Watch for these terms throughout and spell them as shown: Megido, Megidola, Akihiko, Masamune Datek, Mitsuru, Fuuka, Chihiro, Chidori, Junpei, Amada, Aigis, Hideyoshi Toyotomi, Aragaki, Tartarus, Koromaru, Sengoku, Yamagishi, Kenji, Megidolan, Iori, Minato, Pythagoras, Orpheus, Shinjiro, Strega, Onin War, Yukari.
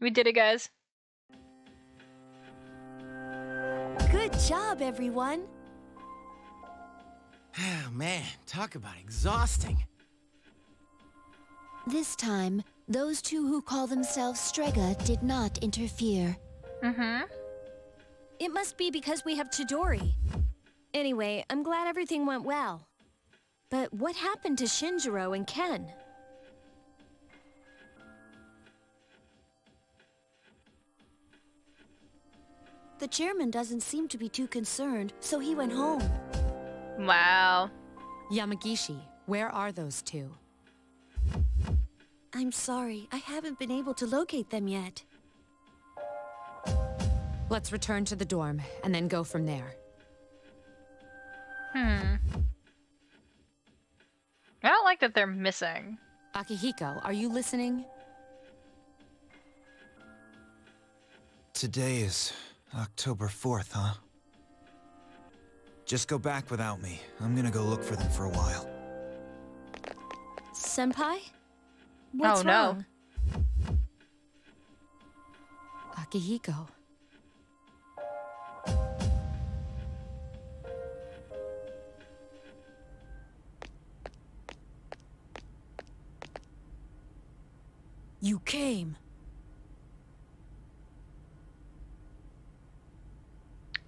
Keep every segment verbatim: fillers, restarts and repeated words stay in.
We did it, guys. Good job, everyone. Oh, man, talk about exhausting. This time, those two who call themselves Strega did not interfere. Mm-hmm. It must be because we have Chidori. Anyway, I'm glad everything went well. But what happened to Shinjiro and Ken? The chairman doesn't seem to be too concerned, so he went home. Wow. Yamagishi, where are those two? I'm sorry, I haven't been able to locate them yet. Let's return to the dorm, and then go from there. Hmm. I don't like that they're missing. Akihiko, are you listening? Today is October fourth, huh? Just go back without me. I'm gonna go look for them for a while. Senpai? What's oh, wrong? No. Akihiko. You came.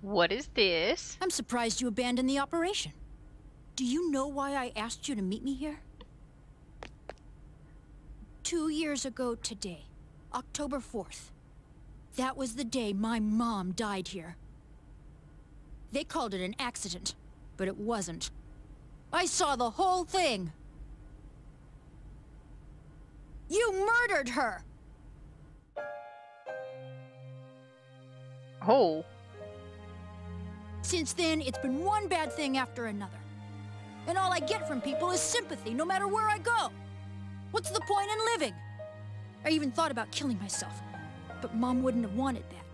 What is this? I'm surprised you abandoned the operation. Do you know why I asked you to meet me here? Two years ago today, October fourth. That was the day my mom died here. They called it an accident, but it wasn't. I saw the whole thing. You murdered her! Oh. Since then, it's been one bad thing after another. And all I get from people is sympathy, no matter where I go. What's the point in living? I even thought about killing myself, but Mom wouldn't have wanted that.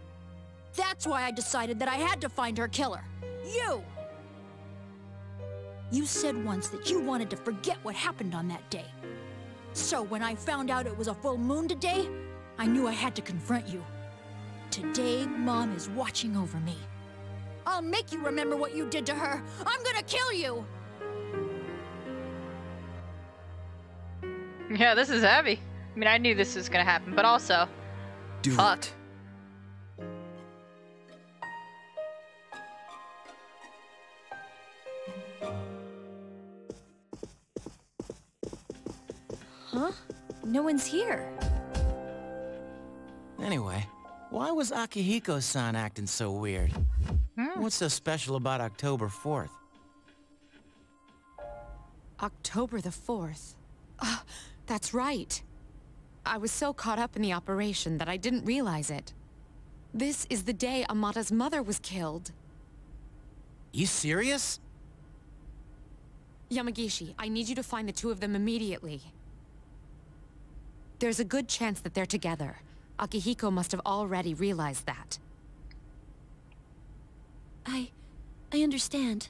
That's why I decided that I had to find her killer. You! You said once that you wanted to forget what happened on that day. So when I found out it was a full moon today, I knew I had to confront you. Today, Mom is watching over me. I'll make you remember what you did to her. I'm gonna kill you! Yeah, this is heavy. I mean, I knew this was gonna happen, but also... Do fuck. It. Huh? No one's here. Anyway, why was Akihiko-san acting so weird? Hmm. What's so special about October fourth? October the fourth? Oh, that's right. I was so caught up in the operation that I didn't realize it. This is the day Amada's mother was killed. You serious? Yamagishi, I need you to find the two of them immediately. There's a good chance that they're together. Akihiko must have already realized that. I... I understand.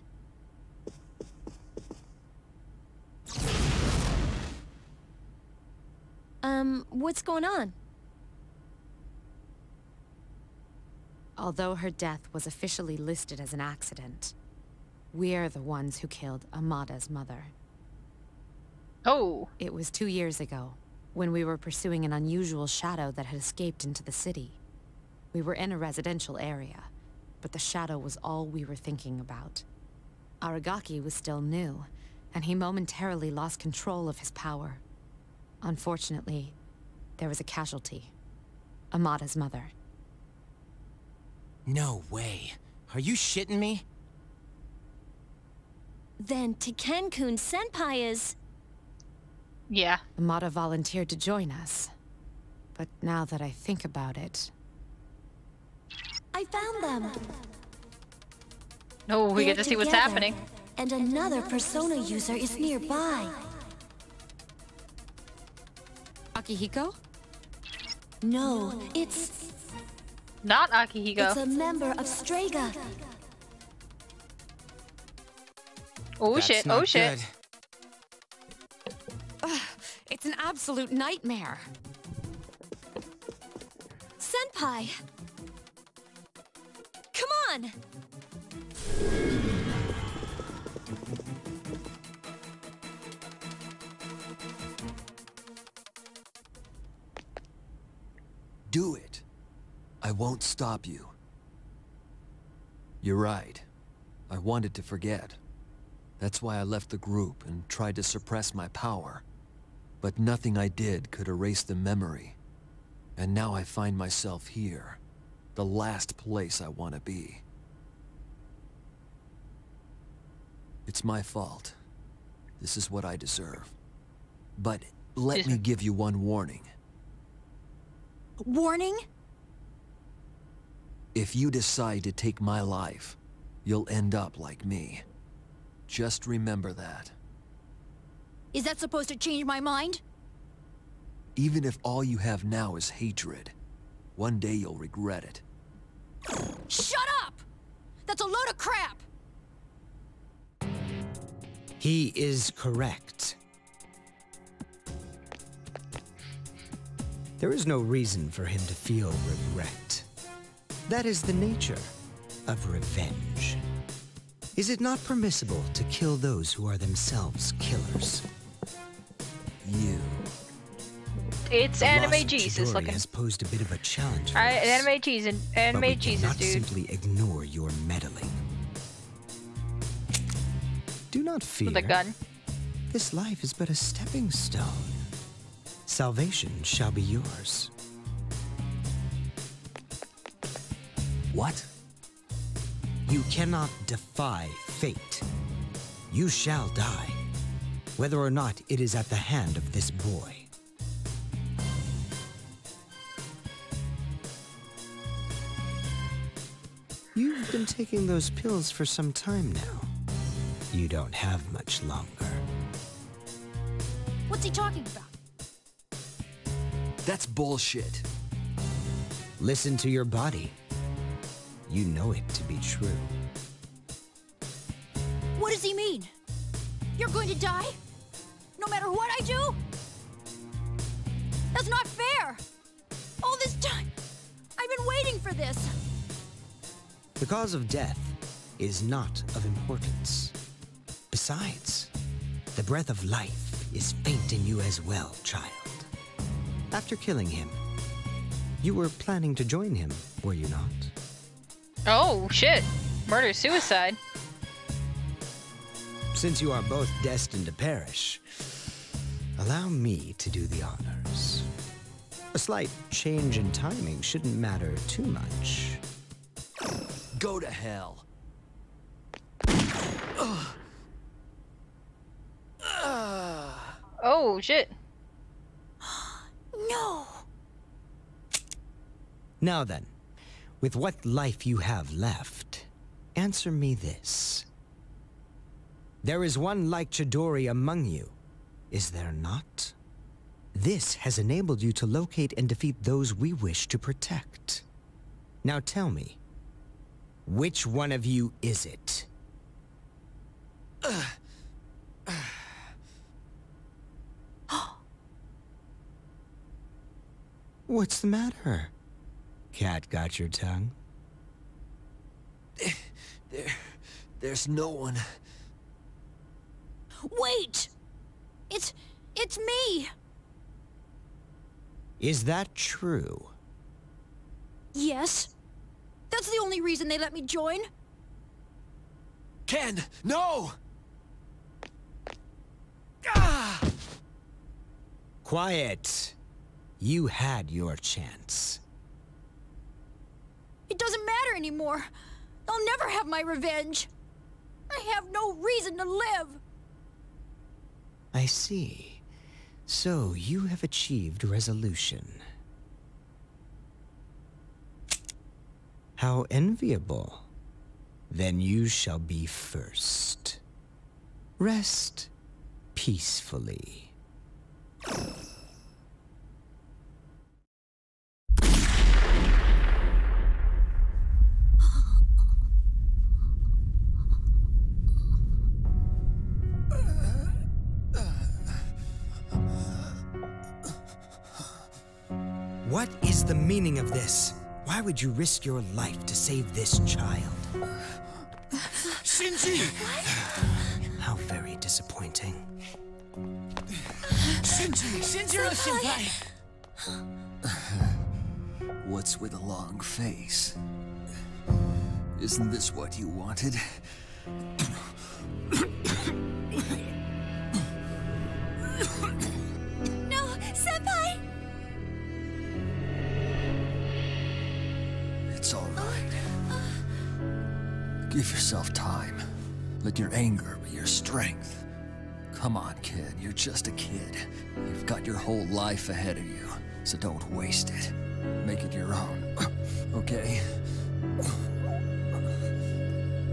Um, what's going on? Although her death was officially listed as an accident, we're the ones who killed Amada's mother. Oh! It was two years ago, when we were pursuing an unusual shadow that had escaped into the city. We were in a residential area, but the shadow was all we were thinking about. Aragaki was still new, and he momentarily lost control of his power. Unfortunately, there was a casualty. Amada's mother. No way. Are you shitting me? Then Taken-kun senpai is... Yeah. Amada volunteered to join us. But now that I think about it... I found them! Oh, we They're get to together, see what's happening. And another Persona user is nearby. Akihiko? No, it's... Not Akihiko. It's a member of Strega. Oh That's shit, oh shit. Ugh, it's an absolute nightmare. Senpai! Come on! Do it. I won't stop you. You're right. I wanted to forget. That's why I left the group and tried to suppress my power. But nothing I did could erase the memory. And now I find myself here, the last place I want to be. It's my fault. This is what I deserve. But let me give you one warning. Warning? If you decide to take my life, you'll end up like me. Just remember that. Is that supposed to change my mind? Even if all you have now is hatred, one day you'll regret it. Shut up! That's a load of crap! He is correct. There is no reason for him to feel regret. That is the nature of revenge. Is it not permissible to kill those who are themselves killers? You. It's anime Jesus. Look at him. Chidori has posed a bit of a challenge for us. Alright, anime Jesus, anime but we Jesus, dude. Simply ignore your meddling. Do not fear. With a gun. This life is but a stepping stone. Salvation shall be yours. What? You cannot defy fate. You shall die, whether or not it is at the hand of this boy. You've been taking those pills for some time now. You don't have much longer. What's he talking about? That's bullshit. Listen to your body. You know it to be true. What does he mean? You're going to die? No matter what I do? That's not fair! All this time, I've been waiting for this! The cause of death is not of importance. Besides, the breath of life is faint in you as well, child. After killing him, you were planning to join him, were you not? Oh, shit. Murder-suicide. Since you are both destined to perish, allow me to do the honors. A slight change in timing shouldn't matter too much. Go to hell. Oh, shit. No. Now then. With what life you have left, answer me this. There is one like Chidori among you, is there not? This has enabled you to locate and defeat those we wish to protect. Now tell me, which one of you is it? What's the matter? Cat got your tongue? There, there, there's no one. Wait! It's, it's me! Is that true? Yes. That's the only reason they let me join. Ken, no! Ah! Quiet. You had your chance. It doesn't matter anymore. I'll never have my revenge. I have no reason to live. I see. So you have achieved resolution. How enviable. Then you shall be first. Rest peacefully. What is the meaning of this? Why would you risk your life to save this child? Shinji! How very disappointing. Shinji! Shinjiro-senpai! What's with a long face? Isn't this what you wanted? No, senpai! It's all right. Give yourself time. Let your anger be your strength. Come on, kid. You're just a kid. You've got your whole life ahead of you, so don't waste it. Make it your own, okay?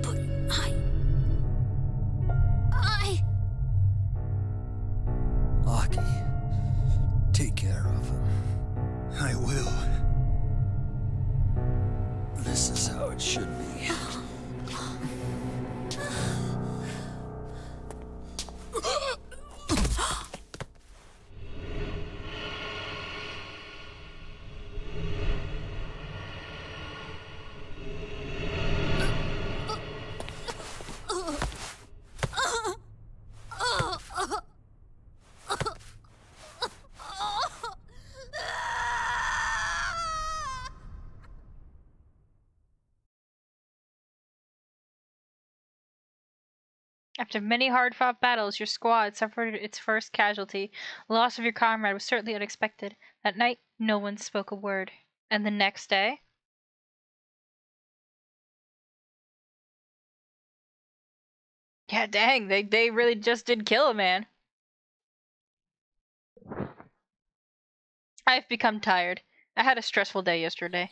But I... I... Aki, take care of him. I will. This is how it should be. After many hard-fought battles, your squad suffered its first casualty. The loss of your comrade was certainly unexpected. That night, no one spoke a word. And the next day? Yeah, dang, they, they really just did kill a man. I've become tired. I had a stressful day yesterday.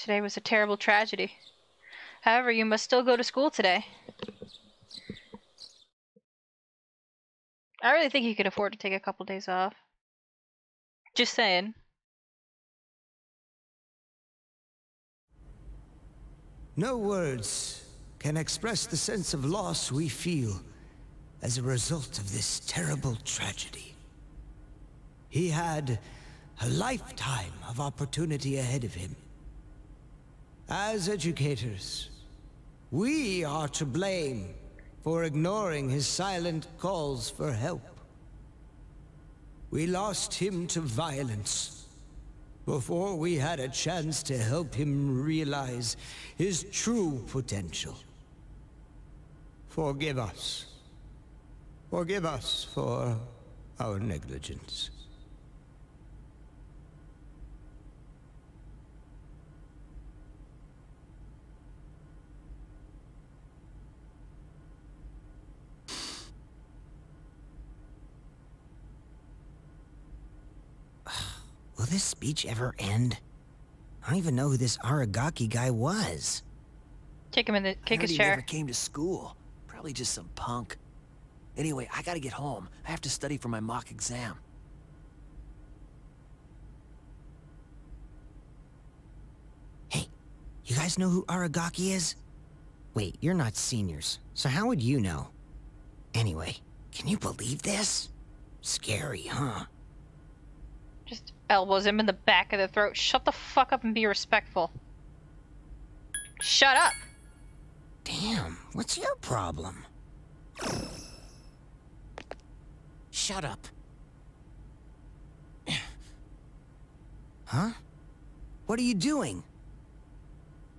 Today was a terrible tragedy. However, you must still go to school today. I really think you could afford to take a couple days off. Just saying. No words can express the sense of loss we feel as a result of this terrible tragedy. He had a lifetime of opportunity ahead of him. As educators, we are to blame for ignoring his silent calls for help. We lost him to violence before we had a chance to help him realize his true potential. Forgive us. Forgive us for our negligence. Will this speech ever end? I don't even know who this Aragaki guy was. Kick him in the kick his chair. He never came to school. Probably just some punk. Anyway, I gotta get home. I have to study for my mock exam. Hey, you guys know who Aragaki is? Wait, you're not seniors, so how would you know? Anyway, can you believe this? Scary, huh? Just elbows him in the back of the throat. Shut the fuck up and be respectful. Shut up! Damn, what's your problem? Shut up. Huh? What are you doing?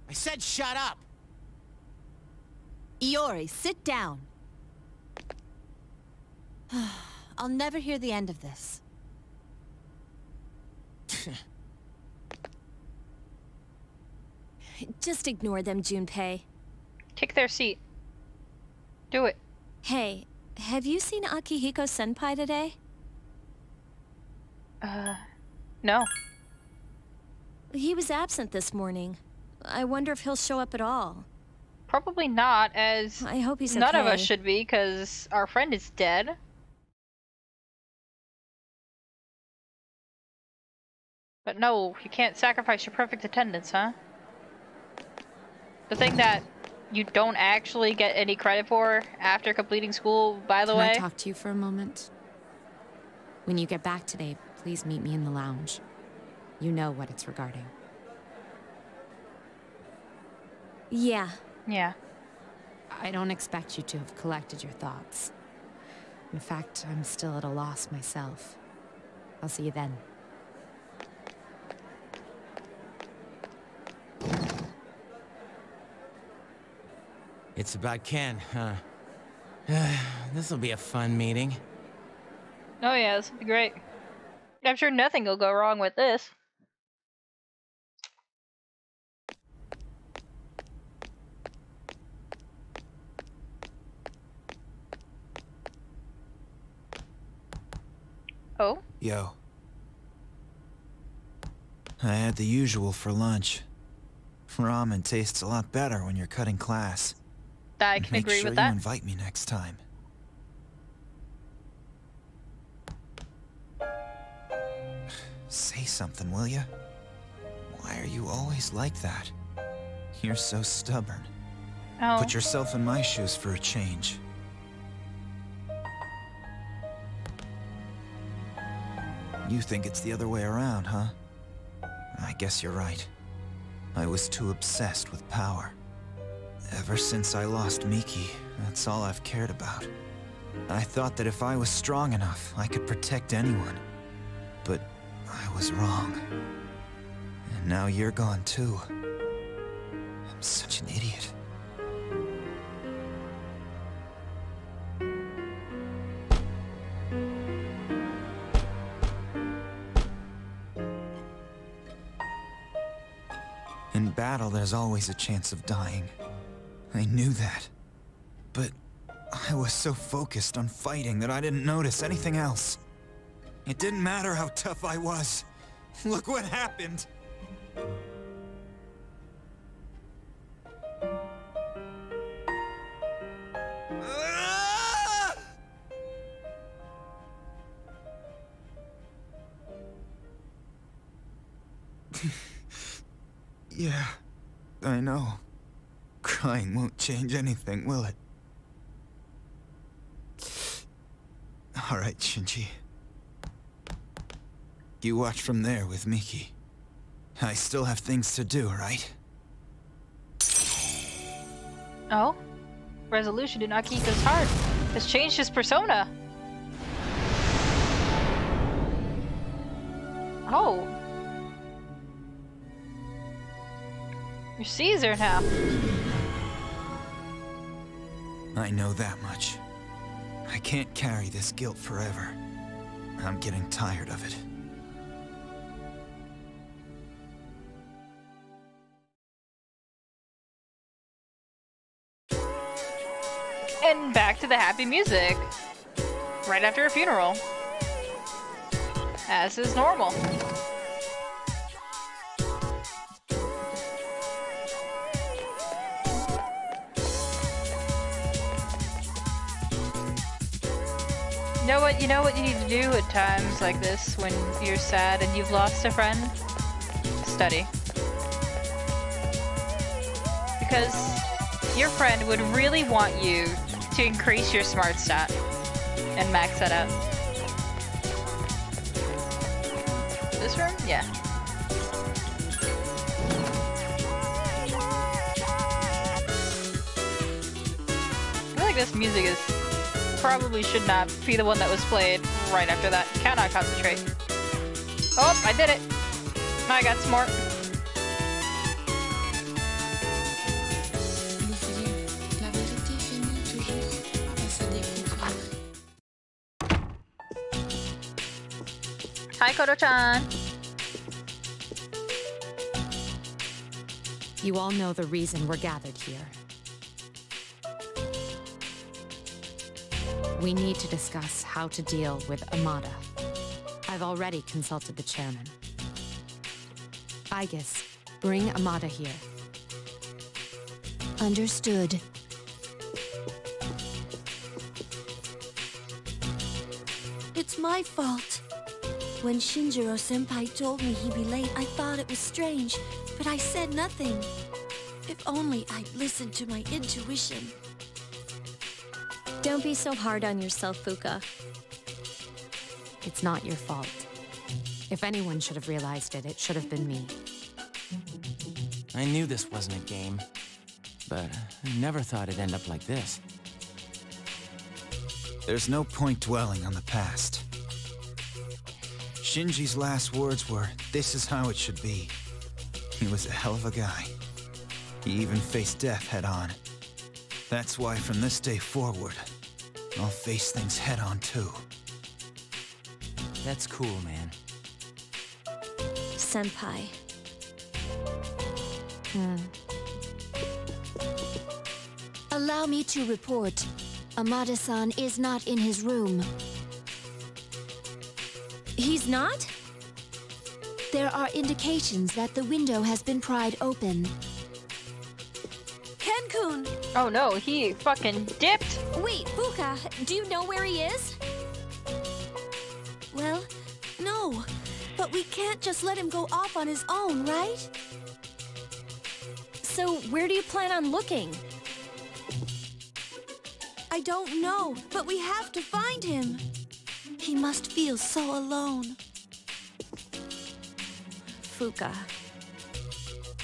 I said shut up! Iori, sit down. I'll never hear the end of this. Just ignore them, Junpei. Take their seat. Do it. Hey, have you seen Akihiko senpai today? Uh, no. He was absent this morning. I wonder if he'll show up at all. Probably not, as I hope he's none okay. of us should be, because our friend is dead. But no, you can't sacrifice your perfect attendance, huh? The thing that you don't actually get any credit for after completing school, by the way. Can I talk to you for a moment? When you get back today, please meet me in the lounge. You know what it's regarding. Yeah. Yeah. I don't expect you to have collected your thoughts. In fact, I'm still at a loss myself. I'll see you then. It's about Ken, huh? This'll be a fun meeting. Oh yeah, this will be great. I'm sure nothing will go wrong with this. Oh? Yo. I had the usual for lunch. Ramen tastes a lot better when you're cutting class. I can agree with that. Make sure you invite me next time. Say something, will you? Why are you always like that? You're so stubborn. Oh. Put yourself in my shoes for a change. You think it's the other way around, huh? I guess you're right. I was too obsessed with power. Ever since I lost Miki, that's all I've cared about. I thought that if I was strong enough, I could protect anyone. But I was wrong. And now you're gone too. I'm such an idiot. In battle, there's always a chance of dying. I knew that, but I was so focused on fighting that I didn't notice anything else. It didn't matter how tough I was. Look what happened! Yeah, I know. Crying won't change anything, will it? Alright, Shinji. You watch from there with Miki. I still have things to do, right? Oh? Resolution in Akihiko's heart has changed his persona. Oh. You're Caesar now. I know that much. I can't carry this guilt forever. I'm getting tired of it. And back to the happy music. Right after a funeral. As is normal. You know what, you know what you need to do at times like this when you're sad and you've lost a friend? Study. Because your friend would really want you to increase your smart stat and max that up. This room? Yeah. I feel like this music is... probably should not be the one that was played right after that. Cannot concentrate. Oh, I did it. I got smart. Hi, Koro-chan. You all know the reason we're gathered here. We need to discuss how to deal with Amada. I've already consulted the chairman. Aigis, bring Amada here. Understood. It's my fault. When Shinjiro-senpai told me he'd be late, I thought it was strange, but I said nothing. If only I'd listened to my intuition. Don't be so hard on yourself, Fuuka. It's not your fault. If anyone should have realized it, it should have been me. I knew this wasn't a game, but I never thought it'd end up like this. There's no point dwelling on the past. Shinji's last words were, "This is how it should be." He was a hell of a guy. He even faced death head-on. That's why from this day forward, I'll face things head-on too. That's cool, man. Senpai. Hmm. Allow me to report. Amada-san is not in his room. He's not? There are indications that the window has been pried open. Ken-kun! Oh no, he fucking dipped! Wait, Fuuka, do you know where he is? Well, no. But we can't just let him go off on his own, right? So, where do you plan on looking? I don't know, but we have to find him. He must feel so alone. Fuuka.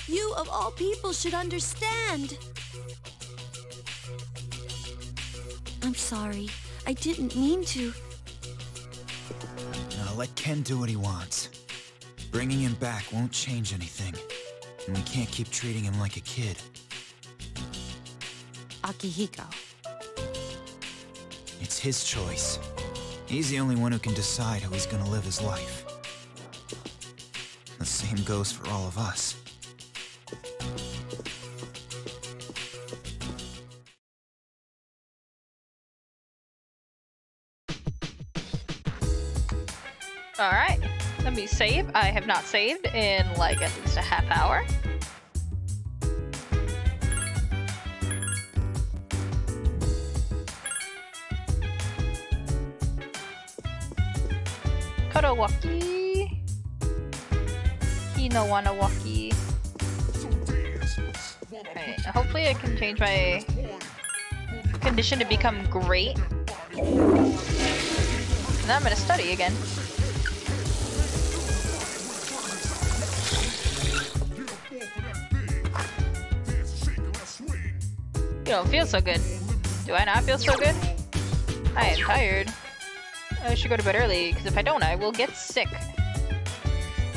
You, of all people, should understand. I'm sorry. I didn't mean to. Now let Ken do what he wants. Bringing him back won't change anything. And we can't keep treating him like a kid. Akihiko. It's his choice. He's the only one who can decide how he's gonna live his life. The same goes for all of us. Alright, let me save. I have not saved in like at least a half hour. Korowaki. Hinowanawaki. Alright, hopefully I can change my condition to become great. And then I'm gonna study again. You don't feel so good. Do I not feel so good? I am tired. I should go to bed early, because if I don't, I will get sick.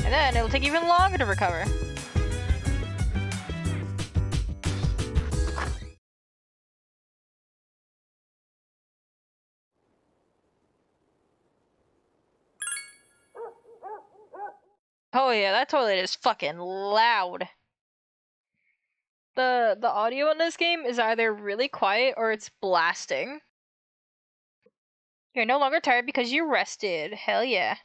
And then it'll take even longer to recover. Oh yeah, that toilet is fucking loud. The, the audio in this game is either really quiet or it's blasting. You're no longer tired because you rested. Hell yeah.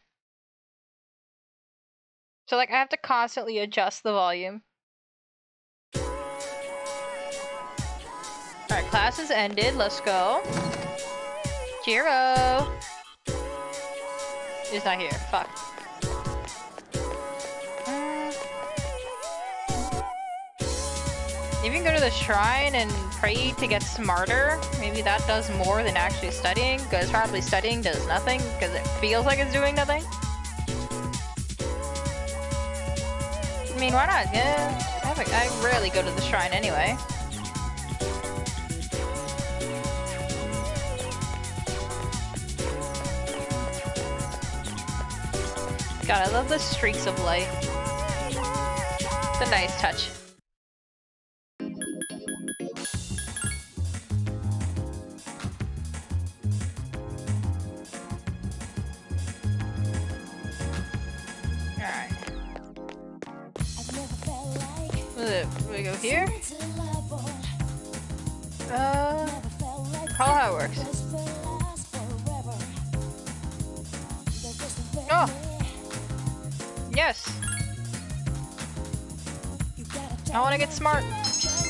So, like, I have to constantly adjust the volume. Alright, class is ended. Let's go. Chihiro! He's not here. Fuck. If you can go to the shrine and pray to get smarter, maybe that does more than actually studying, because probably studying does nothing, because it feels like it's doing nothing. I mean, why not? Yeah, I rarely go to the shrine anyway. God, I love the streaks of light. It's a nice touch. We go here. Uh, call how it works. Oh, yes. I want to get smart.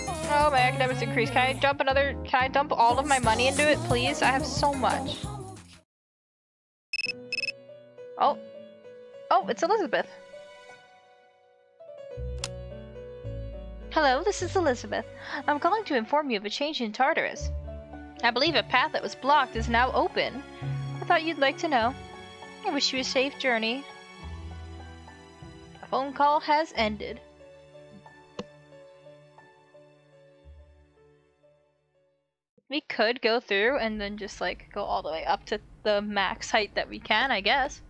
Oh, my academics increase. Can I dump another? Can I dump all of my money into it, please? I have so much. Oh, oh, it's Elizabeth. Hello, this is Elizabeth. I'm calling to inform you of a change in Tartarus. I believe a path that was blocked is now open. I thought you'd like to know. I wish you a safe journey. The phone call has ended. We could go through and then just like go all the way up to the max height that we can, I guess.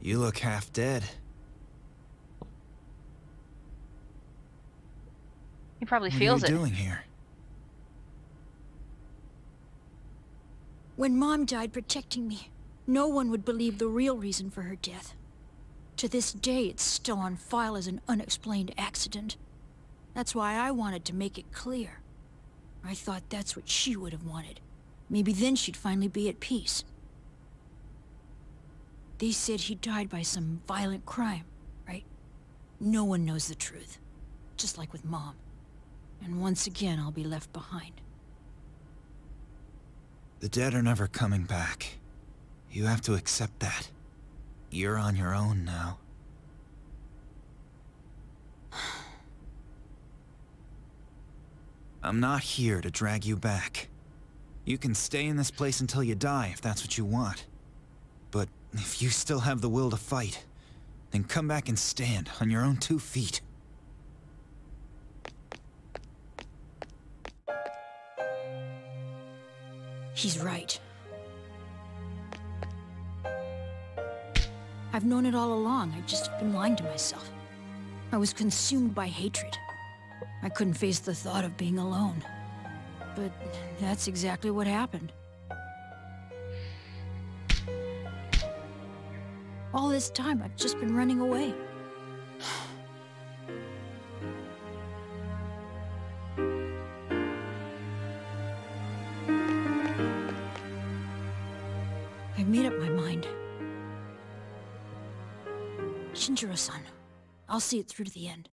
You look half dead. He probably feels it. What are you doing here? When Mom died protecting me, no one would believe the real reason for her death. To this day, it's still on file as an unexplained accident. That's why I wanted to make it clear. I thought that's what she would have wanted. Maybe then she'd finally be at peace. They said he died by some violent crime, right? No one knows the truth. Just like with Mom. And once again, I'll be left behind. The dead are never coming back. You have to accept that. You're on your own now. I'm not here to drag you back. You can stay in this place until you die if that's what you want. But if you still have the will to fight, then come back and stand on your own two feet. He's right. I've known it all along. I've just been lying to myself. I was consumed by hatred. I couldn't face the thought of being alone. But that's exactly what happened. All this time, I've just been running away. I've made up my mind. Shinjiro-san, I'll see it through to the end.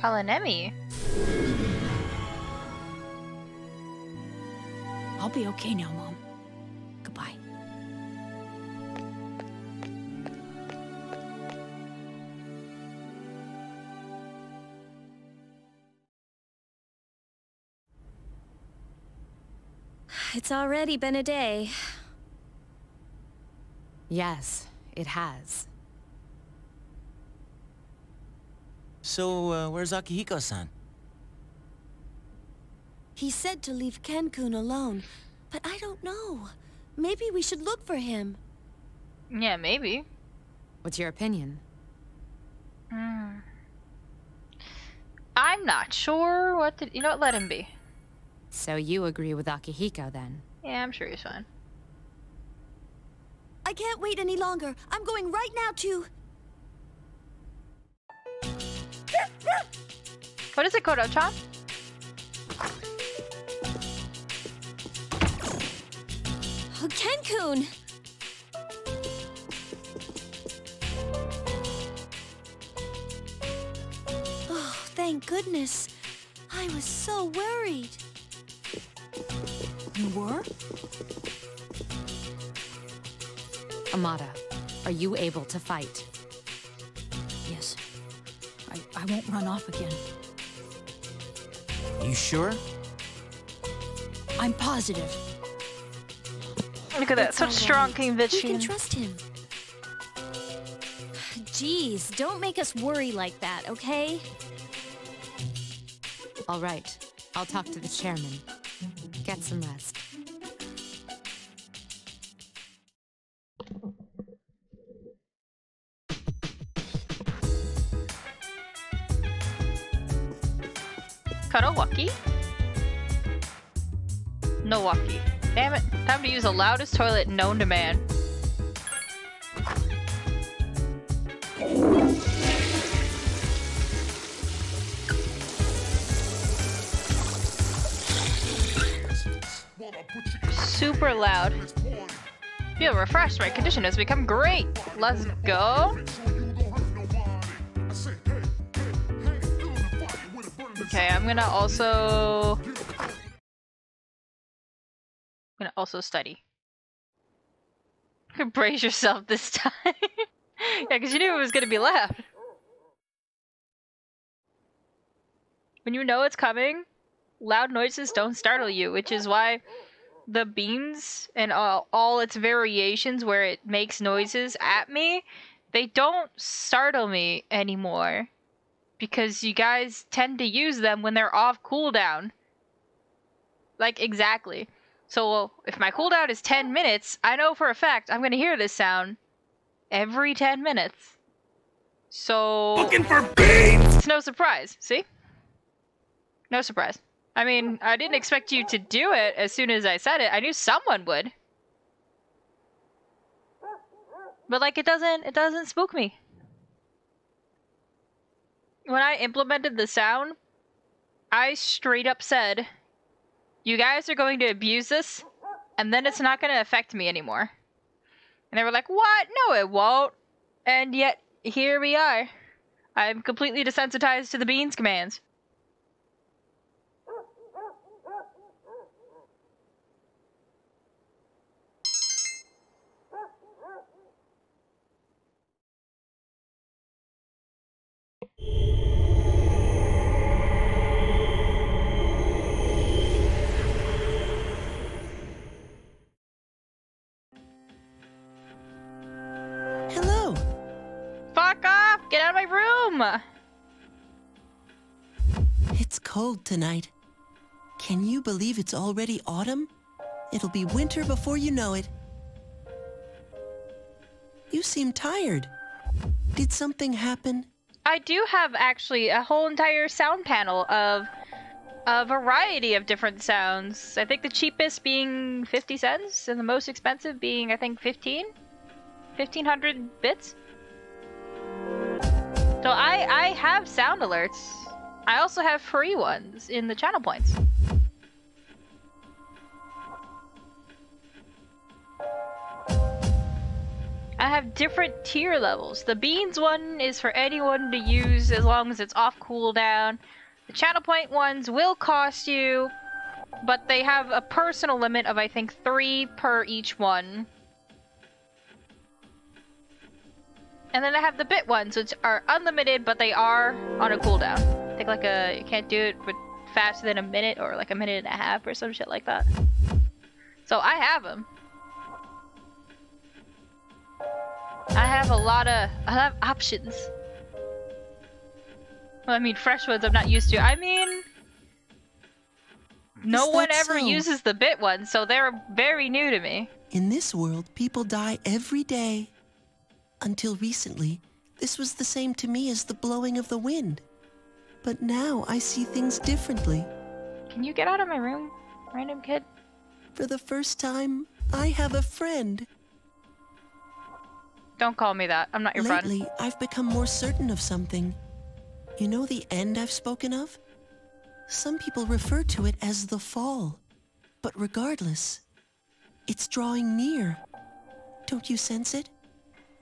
Kalanemi. I'll be okay now, Mom. Goodbye. It's already been a day. Yes, it has. So, uh, where's Akihiko-san? He said to leave Ken-kun alone, but I don't know. Maybe we should look for him. Yeah, maybe. What's your opinion? Mm. I'm not sure what to... You know what? Let him be. So you agree with Akihiko, then? Yeah, I'm sure he's fine. I can't wait any longer. I'm going right now to... What is it, Koro-chan? Oh, Ken-kun! Oh, thank goodness. I was so worried. You were? Amada, are you able to fight? Yes. I, I won't run off again. You sure? I'm positive. Look at that, such strong conviction. You can trust him. Jeez, don't make us worry like that, okay? All right, I'll talk to the chairman. Get some rest. Karawaki? Nowaki. Damn it. Time to use the loudest toilet known to man. Super loud. Feel refreshed, my condition has become great. Let's go. Okay, I'm gonna also... I'm gonna also study. can brace yourself this time. Yeah, because you knew it was going to be loud. When you know it's coming, loud noises don't startle you, which is why the beans and all, all its variations where it makes noises at me, they don't startle me anymore. Because you guys tend to use them when they're off cooldown. Like, exactly. So, if my cooldown is ten minutes, I know for a fact I'm gonna hear this sound every ten minutes. So... Looking for beans! It's no surprise, see? No surprise. I mean, I didn't expect you to do it as soon as I said it. I knew someone would. But, like, it doesn't, it doesn't spook me. When I implemented the sound, I straight up said, you guys are going to abuse this, and then it's not going to affect me anymore. And they were like, what? No, it won't. And yet, here we are. I'm completely desensitized to the beans commands. Get out of my room! It's cold tonight. Can you believe it's already autumn? It'll be winter before you know it. You seem tired. Did something happen? I do have actually a whole entire sound panel of a variety of different sounds. I think the cheapest being fifty cents and the most expensive being, I think, fifteen? fifteen hundred bits? So I, I have sound alerts. I also have free ones in the channel points. I have different tier levels. The beans one is for anyone to use as long as it's off cooldown. The channel point ones will cost you, but they have a personal limit of I think three per each one. And then I have the bit ones, which are unlimited, but they are on a cooldown. I think like a, you can't do it with faster than a minute or like a minute and a half or some shit like that. So I have them. I have a lot of, I have options. Well, I mean, fresh ones I'm not used to. I mean, no one ever uses the bit ones, so they're very new to me. In this world, people die every day. Until recently, this was the same to me as the blowing of the wind. But now I see things differently. Can you get out of my room, random kid? For the first time, I have a friend. Don't call me that. I'm not your friend. Lately, I've become more certain of something. You know the end I've spoken of? Some people refer to it as the fall. But regardless, it's drawing near. Don't you sense it?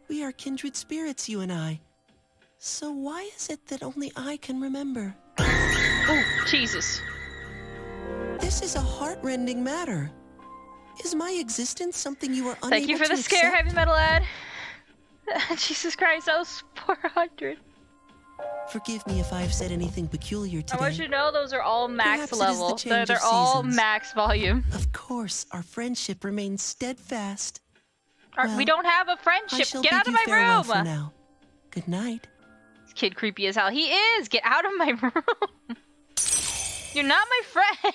We are kindred spirits, you and I. So why is it that only I can remember? Oh, Jesus. This is a heartrending matter. Is my existence something you are unable to accept? Thank you for the scare, heavy metal ad. Jesus Christ, that was four hundred. Forgive me if I've said anything peculiar today. I want you to know those are all max level. They're, they're all max volume. Of course, our friendship remains steadfast. Our, well, we don't have a friendship. Get out of my room. For now. Good night. This kid creepy as hell. He is. Get out of my room. You're not my friend.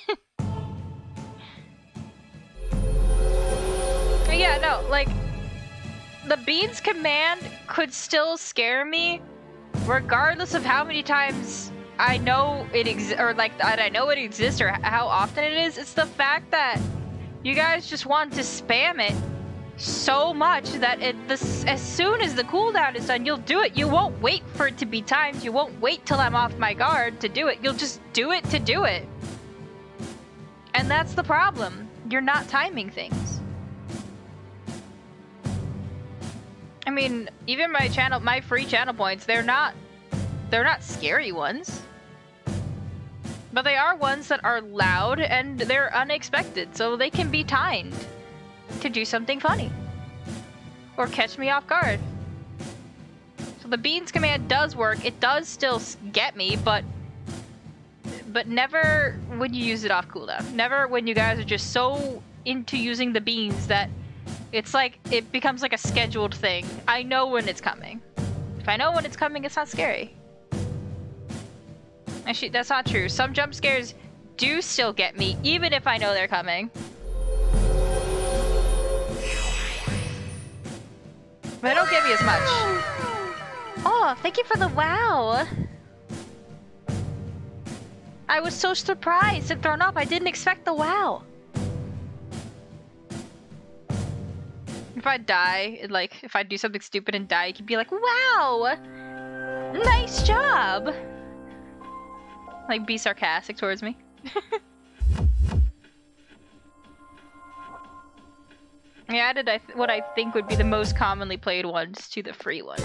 But yeah, no, like the beans command could still scare me regardless of how many times I know it exists or like I know it exists or how often it is. It's the fact that you guys just want to spam it so much that it, this, as soon as the cooldown is done, you'll do it. You won't wait for it to be timed. You won't wait till I'm off my guard to do it. You'll just do it to do it. And that's the problem. You're not timing things. I mean, even my channel, my free channel points, they're not, they're not scary ones. But they are ones that are loud and they're unexpected, so they can be timed to do something funny. or catch me off guard. So the beans command does work. It does still get me, but but never when you use it off cooldown. Never when you guys are just so into using the beans that it's like it becomes like a scheduled thing. I know when it's coming. If I know when it's coming, it's not scary. Actually, that's not true. Some jump scares do still get me, even if I know they're coming. But they don't get me as much. Oh, thank you for the wow. I was so surprised and thrown off. I didn't expect the wow. If I die, it, like, if I do something stupid and die, you could be like, wow! Nice job! Like, be sarcastic towards me. Yeah, I added I th what I think would be the most commonly played ones to the free ones.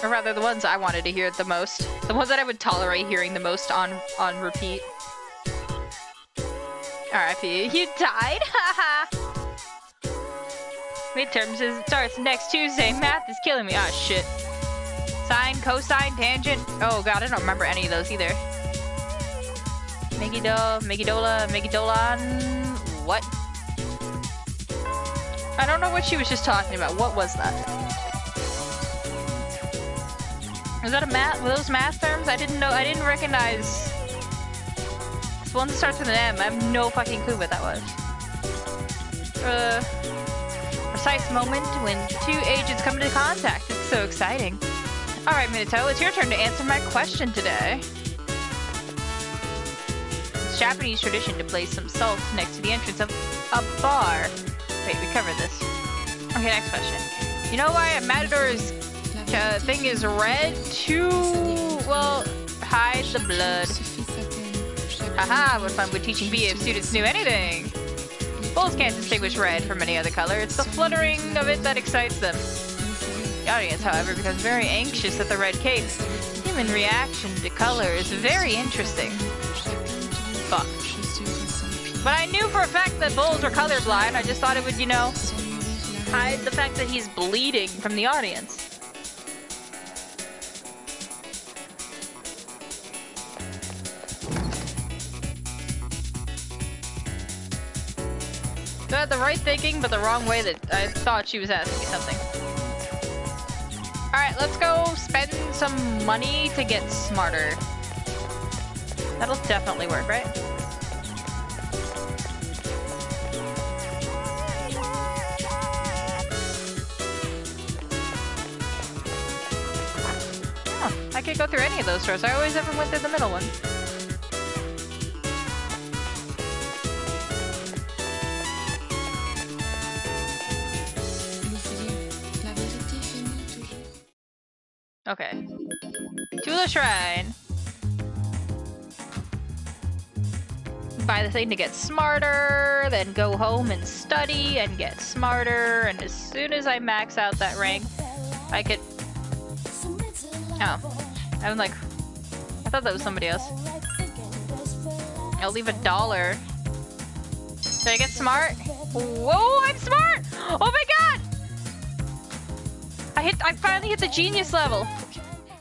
Or rather, the ones I wanted to hear the most. The ones that I would tolerate hearing the most on, on repeat. R I P. You died? Haha! Midterms starts next Tuesday. Math is killing me. Ah, shit. Sine, cosine, tangent. Oh, God, I don't remember any of those either. Megido, Megidola, Megidolan. What? I don't know what she was just talking about. What was that? Was that a math? Were those math terms? I didn't know. I didn't recognize. The one that starts with an M. I have no fucking clue what that was. Uh. Precise moment when two agents come into contact. It's so exciting. Alright, Minato, it's your turn to answer my question today. It's Japanese tradition to place some salt next to the entrance of a bar. Wait, we covered this. Okay, next question. You know why a matador's uh, thing is red? To, well, hide the blood. Haha, what fun would teaching B if students knew anything? Bulls can't distinguish red from any other color. It's the fluttering of it that excites them. The audience, however, becomes very anxious at the red case. Human reaction to color is very interesting. Fuck. But I knew for a fact that bulls were colorblind. I just thought it would, you know, hide the fact that he's bleeding from the audience. I had the right thinking, but the wrong way that I thought she was asking me something. Alright, let's go spend some money to get smarter. That'll definitely work, right? Oh, I could go through any of those stores. I always ever went through the middle one. Okay. To the shrine! Buy the thing to get smarter, then go home and study and get smarter, and as soon as I max out that rank, I could... Oh. I'm like... I thought that was somebody else. I'll leave a dollar. Did I get smart? Whoa, I'm smart! Oh my god! I hit- I finally hit the genius level!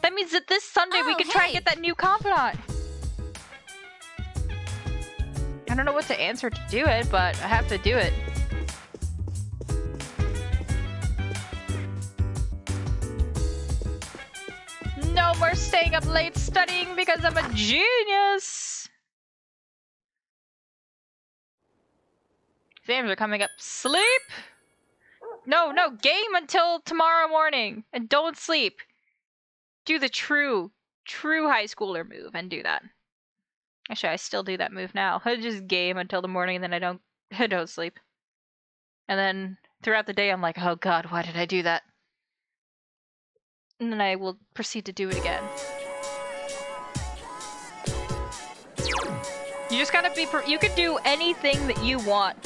That means that this Sunday oh, we can hey. try and get that new confidant! I don't know what to answer to do it, but I have to do it. No more staying up late studying because I'm a genius! Exams are coming up. Sleep! No, no, game until tomorrow morning, and don't sleep. Do the true, true high schooler move and do that. Actually, I still do that move now. I just game until the morning, and then I don't, I don't sleep. And then throughout the day, I'm like, oh god, why did I do that? And then I will proceed to do it again. You just gotta be, you can do anything that you want.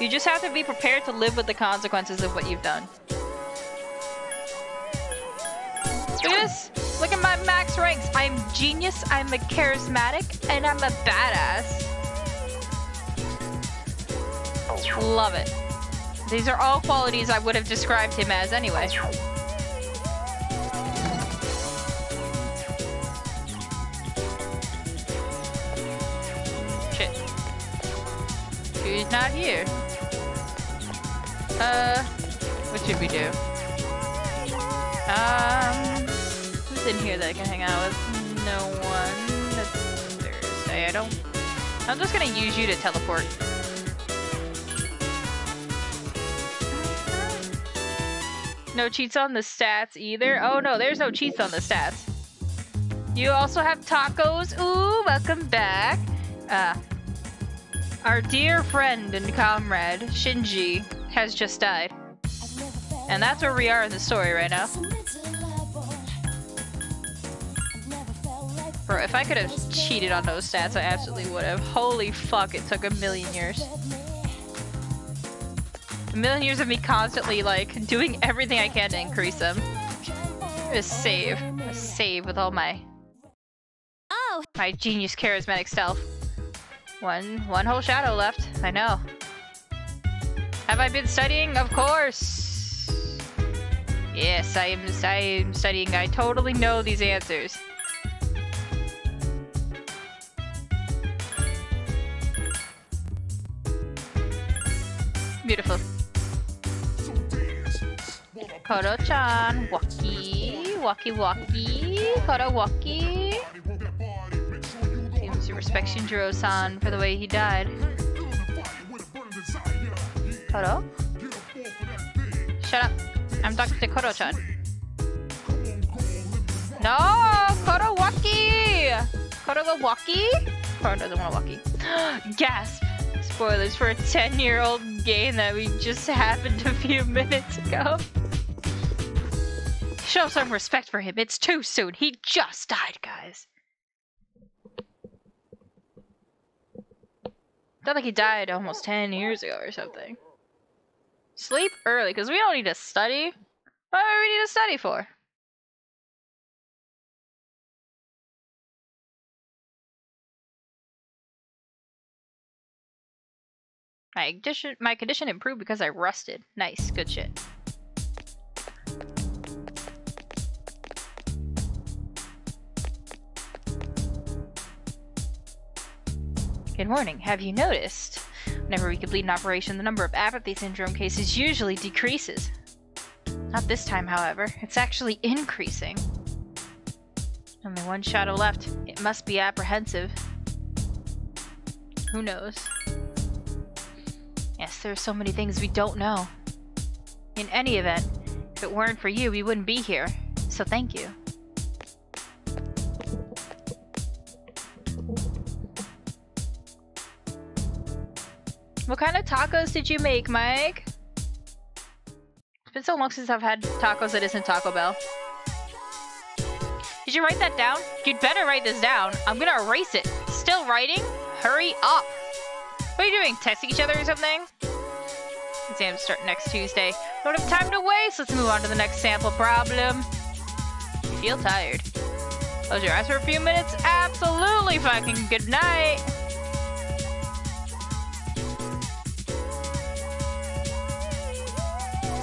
You just have to be prepared to live with the consequences of what you've done. Look at this! Look at my max ranks! I'm genius, I'm a charismatic, and I'm a badass. Love it. These are all qualities I would have described him as anyway. Shit. He's not here. Uh, what should we do? Um, who's in here that I can hang out with? No one. That's Thursday. I don't... I'm just gonna use you to teleport. No cheats on the stats either. Oh no, there's no cheats on the stats. You also have tacos. Ooh, welcome back. Uh, our dear friend and comrade, Shinji, has just died. And that's where we are in the story right now. Bro, if I could have cheated on those stats, I absolutely would have. Holy fuck, it took a million years. A million years of me constantly, like, doing everything I can to increase them. Just save. Just save with all my... Oh! My genius charismatic stealth. One, one whole shadow left. I know. Have I been studying? Of course! Yes, I am, I am studying. I totally know these answers. Beautiful. Koro-chan, walkie, walkie, walkie, Koro walkie. Seems to respect Shinjiro-san for the way he died. Koro? Shut up. I'm talking to Koro-chan. No! Koro walkie! Koro go walkie? Koro doesn't want to walkie. Gasp! Spoilers for a ten year old game that we just happened a few minutes ago. Show some respect for him. It's too soon. He just died, guys. Not like he died almost ten years ago or something. Sleep early, because we don't need to study. What do we need to study for? My condition, my condition improved because I rusted. Nice, good shit. Good morning. Have you noticed? Whenever we complete an operation, the number of apathy syndrome cases usually decreases. Not this time, however. It's actually increasing. Only one shadow left. It must be apprehensive. Who knows? Yes, there are so many things we don't know. In any event, if it weren't for you, we wouldn't be here. So thank you. What kind of tacos did you make, Mike? It's been so long since I've had tacos that isn't Taco Bell. Did you write that down? You'd better write this down. I'm gonna erase it. Still writing? Hurry up! What are you doing? Testing each other or something? Exams start next Tuesday. Don't have time to waste. Let's move on to the next sample problem. You feel tired. Close your eyes for a few minutes. Absolutely fucking good night.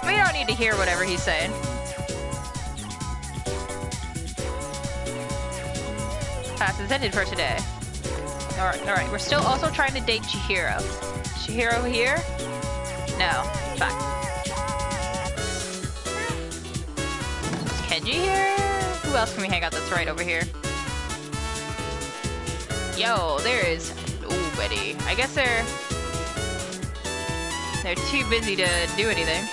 We don't need to hear whatever he's saying. Class is ended for today. Alright, alright. We're still also trying to date Chihiro. Chihiro here? No. Fuck. Is Kenji here? Who else can we hang out that's right over here? Yo, there is... Ooh, buddy. I guess they're... They're too busy to do anything.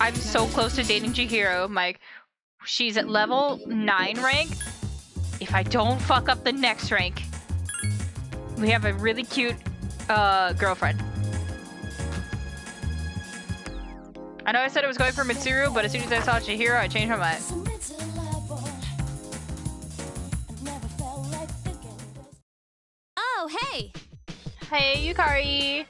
I'm so close to dating Chihiro. Like, she's at level nine rank. If I don't fuck up the next rank, we have a really cute uh, girlfriend. I know I said I was going for Mitsuru, but as soon as I saw Chihiro, I changed my mind. Oh, hey! Hey, Yukari!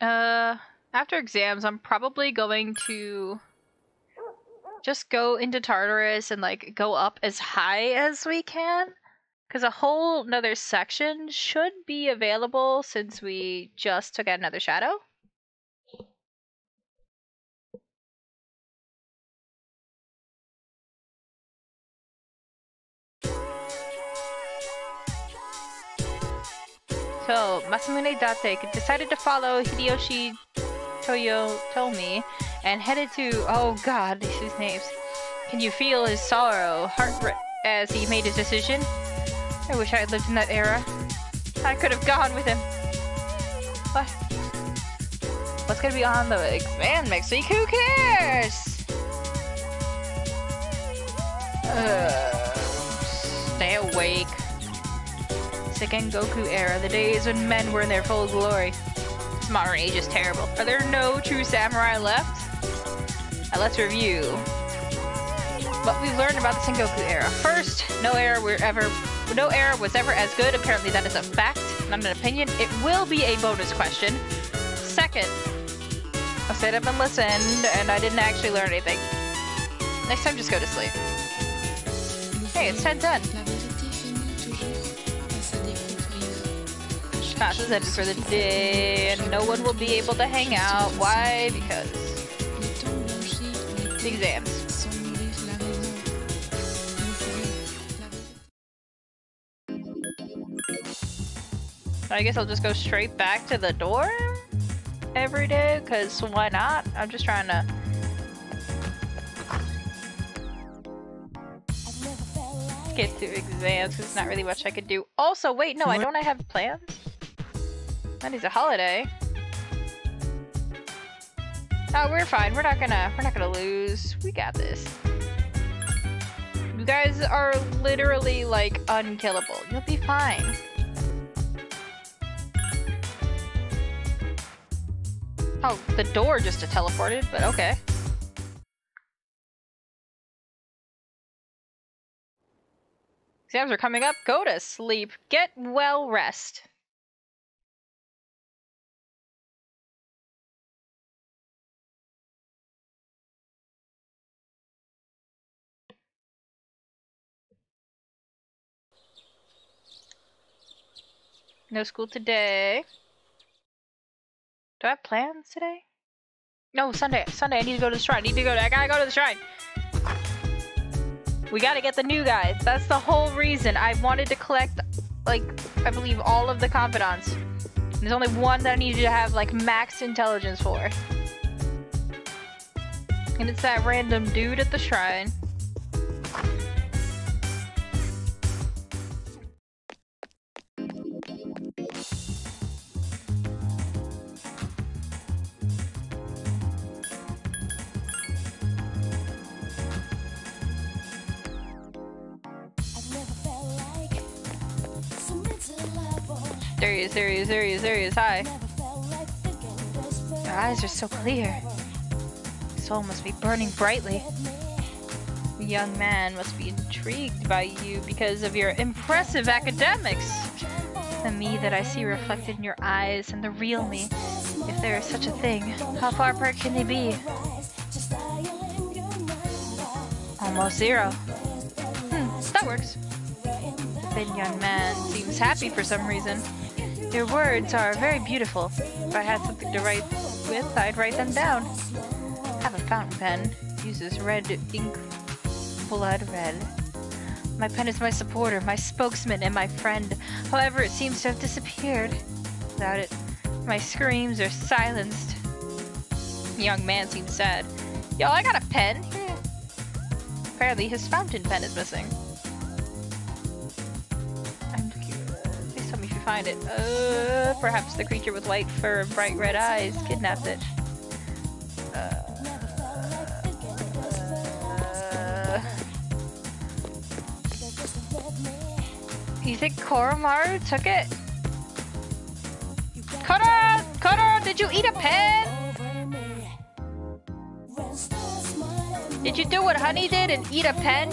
Uh, after exams, I'm probably going to just go into Tartarus and like go up as high as we can, because a whole another section should be available since we just took out another shadow. So, Masamune Datek decided to follow Hideyoshi Toyotomi and headed to... Oh god, these names. Can you feel his sorrow, heart as he made his decision? I wish I had lived in that era. I could have gone with him. But... what's gonna be on the expand next week? Who cares? Uh, stay awake. Sengoku era, the days when men were in their full glory. This modern age is terrible. Are there no true samurai left? Now let's review what we've learned about the Sengoku era. First, no era we're ever, no era was ever as good. Apparently that is a fact, not an opinion. It will be a bonus question. Second, I sat up and listened, and I didn't actually learn anything. Next time, just go to sleep. Hey, it's ten ten. Class is ended for the day, and no one will be able to hang out. Why? Because the exams. I guess I'll just go straight back to the door every day, because why not? I'm just trying to... get through exams, because there's not really much I could do. Also, wait, no, I don't I have plans? Monday's a holiday. Oh, we're fine. We're not gonna we're not gonna lose. We got this. You guys are literally like unkillable. You'll be fine. Oh, the door just teleported, but okay. Exams are coming up. Go to sleep. Get well rest. No school today. Do I have plans today? No, Sunday. Sunday, I need to go to the shrine. I need to go to- I gotta go to the shrine! We gotta get the new guys. That's the whole reason. I wanted to collect, like, I believe all of the confidants. There's only one that I need you to have, like, max intelligence for. And it's that random dude at the shrine. There he is, there he is, there he is, there he is, hi. Your eyes are so clear. Your soul must be burning brightly. The young man must be intrigued by you because of your impressive academics. The me that I see reflected in your eyes and the real me, if there is such a thing, how far apart can they be? Almost zero. Hmm, that works. The young man seems happy for some reason. Your words are very beautiful. If I had something to write with, I'd write them down. Have a fountain pen. Uses red ink, blood red. My pen is my supporter, my spokesman, and my friend. However, it seems to have disappeared. Without it, my screams are silenced. The young man seems sad. Yo, I got a pen. Apparently, his fountain pen is missing. Find it. Uh, perhaps the creature with white fur and bright red eyes kidnapped it. Uh, uh, you think Koromaru took it? Koro! Koro! Did you eat a pen? Did you do what Honey did and eat a pen?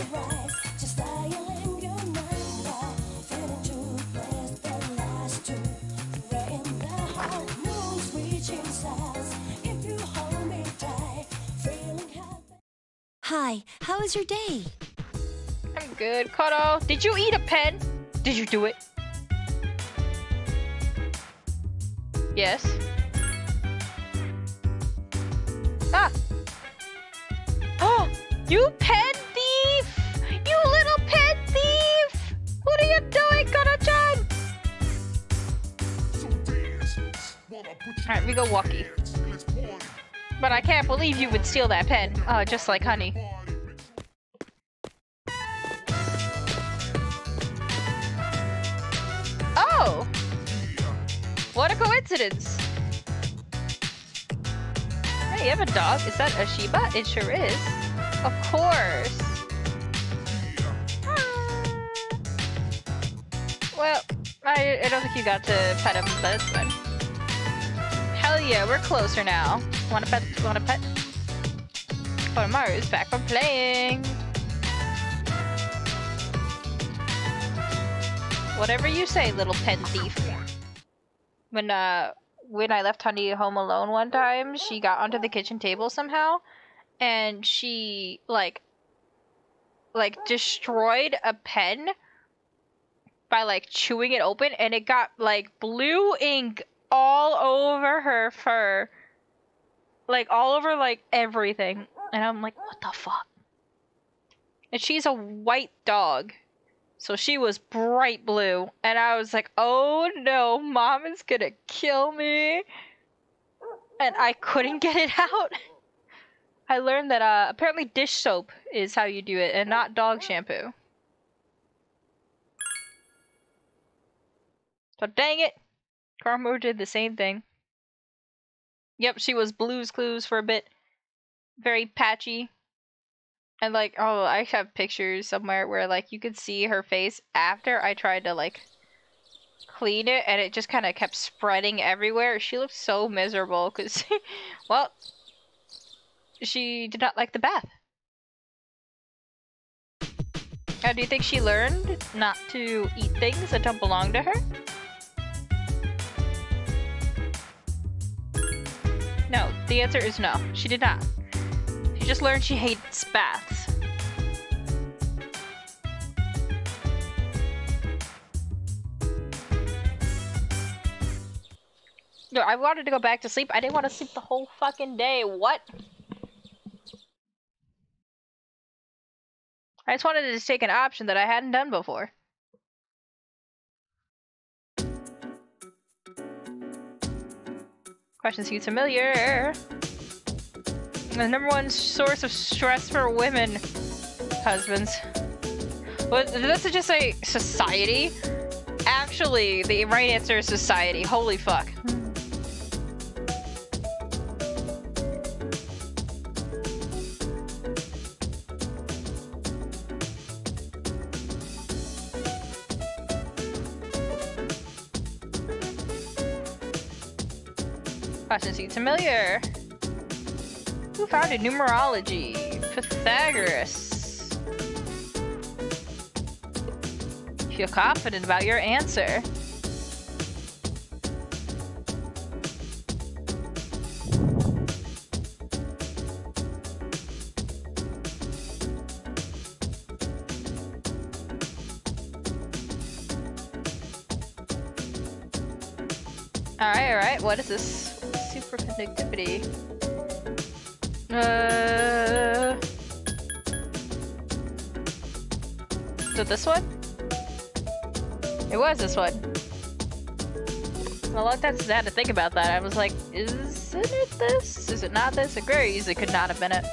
Hi, how was your day? I'm good, Koro. Did you eat a pen? Did you do it? Yes. Ah! Oh! You pen thief! You little pen thief! What are you doing, Koro-chan? Alright, we go walkie. But I can't believe you would steal that pen. Uh, just like honey. Oh! What a coincidence! Hey, you have a dog? Is that a Shiba? It sure is. Of course! Ah. Well, I, I don't think you got to pet him, but that's fine. Hell yeah, we're closer now. Wanna pet? Wanna pet? Koromaru is back from playing! Whatever you say, little pen thief. When, uh, when I left Honey home alone one time, she got onto the kitchen table somehow, and she, like, like, destroyed a pen by, like, chewing it open, and it got, like, blue ink all over her fur. Like, all over, like, everything. And I'm like, what the fuck? And she's a white dog. So she was bright blue, and I was like, oh no, mom is gonna kill me. And I couldn't get it out. I learned that uh, apparently dish soap is how you do it, and not dog shampoo. So dang it, Koromaru did the same thing. Yep, she was Blue's Clues for a bit. Very patchy. And like, oh, I have pictures somewhere where like you could see her face after I tried to like clean it, and it just kind of kept spreading everywhere. She looked so miserable because, well, she did not like the bath. Now, do you think she learned not to eat things that don't belong to her? No, the answer is no. She did not. She just learned she hates baths. No, I wanted to go back to sleep. I didn't want to sleep the whole fucking day. What? I just wanted to just take an option that I hadn't done before. Question seems familiar. The number one source of stress for women, husbands. Well, this is just a society. Actually, the right answer is society. Holy fuck. Question seems familiar. Who founded numerology? Pythagoras. Feel confident about your answer. Alright, alright, what is this? Super conductivity. Uh, is it this one? It was this one. Well, that's sad to think about that. I was like, isn't it this? Is it not this? It very easily could not have been it.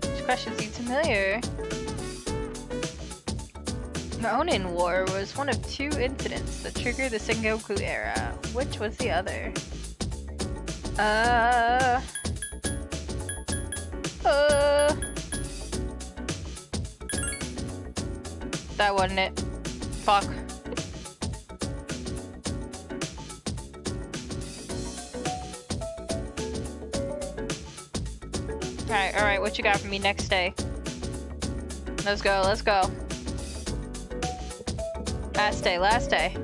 This question seems familiar. The Onin War was one of two incidents that triggered the Sengoku era. Which was the other? Uh... Uh... That wasn't it. Fuck. Alright, alright, what you got for me next day? Let's go, let's go. Last day, last day.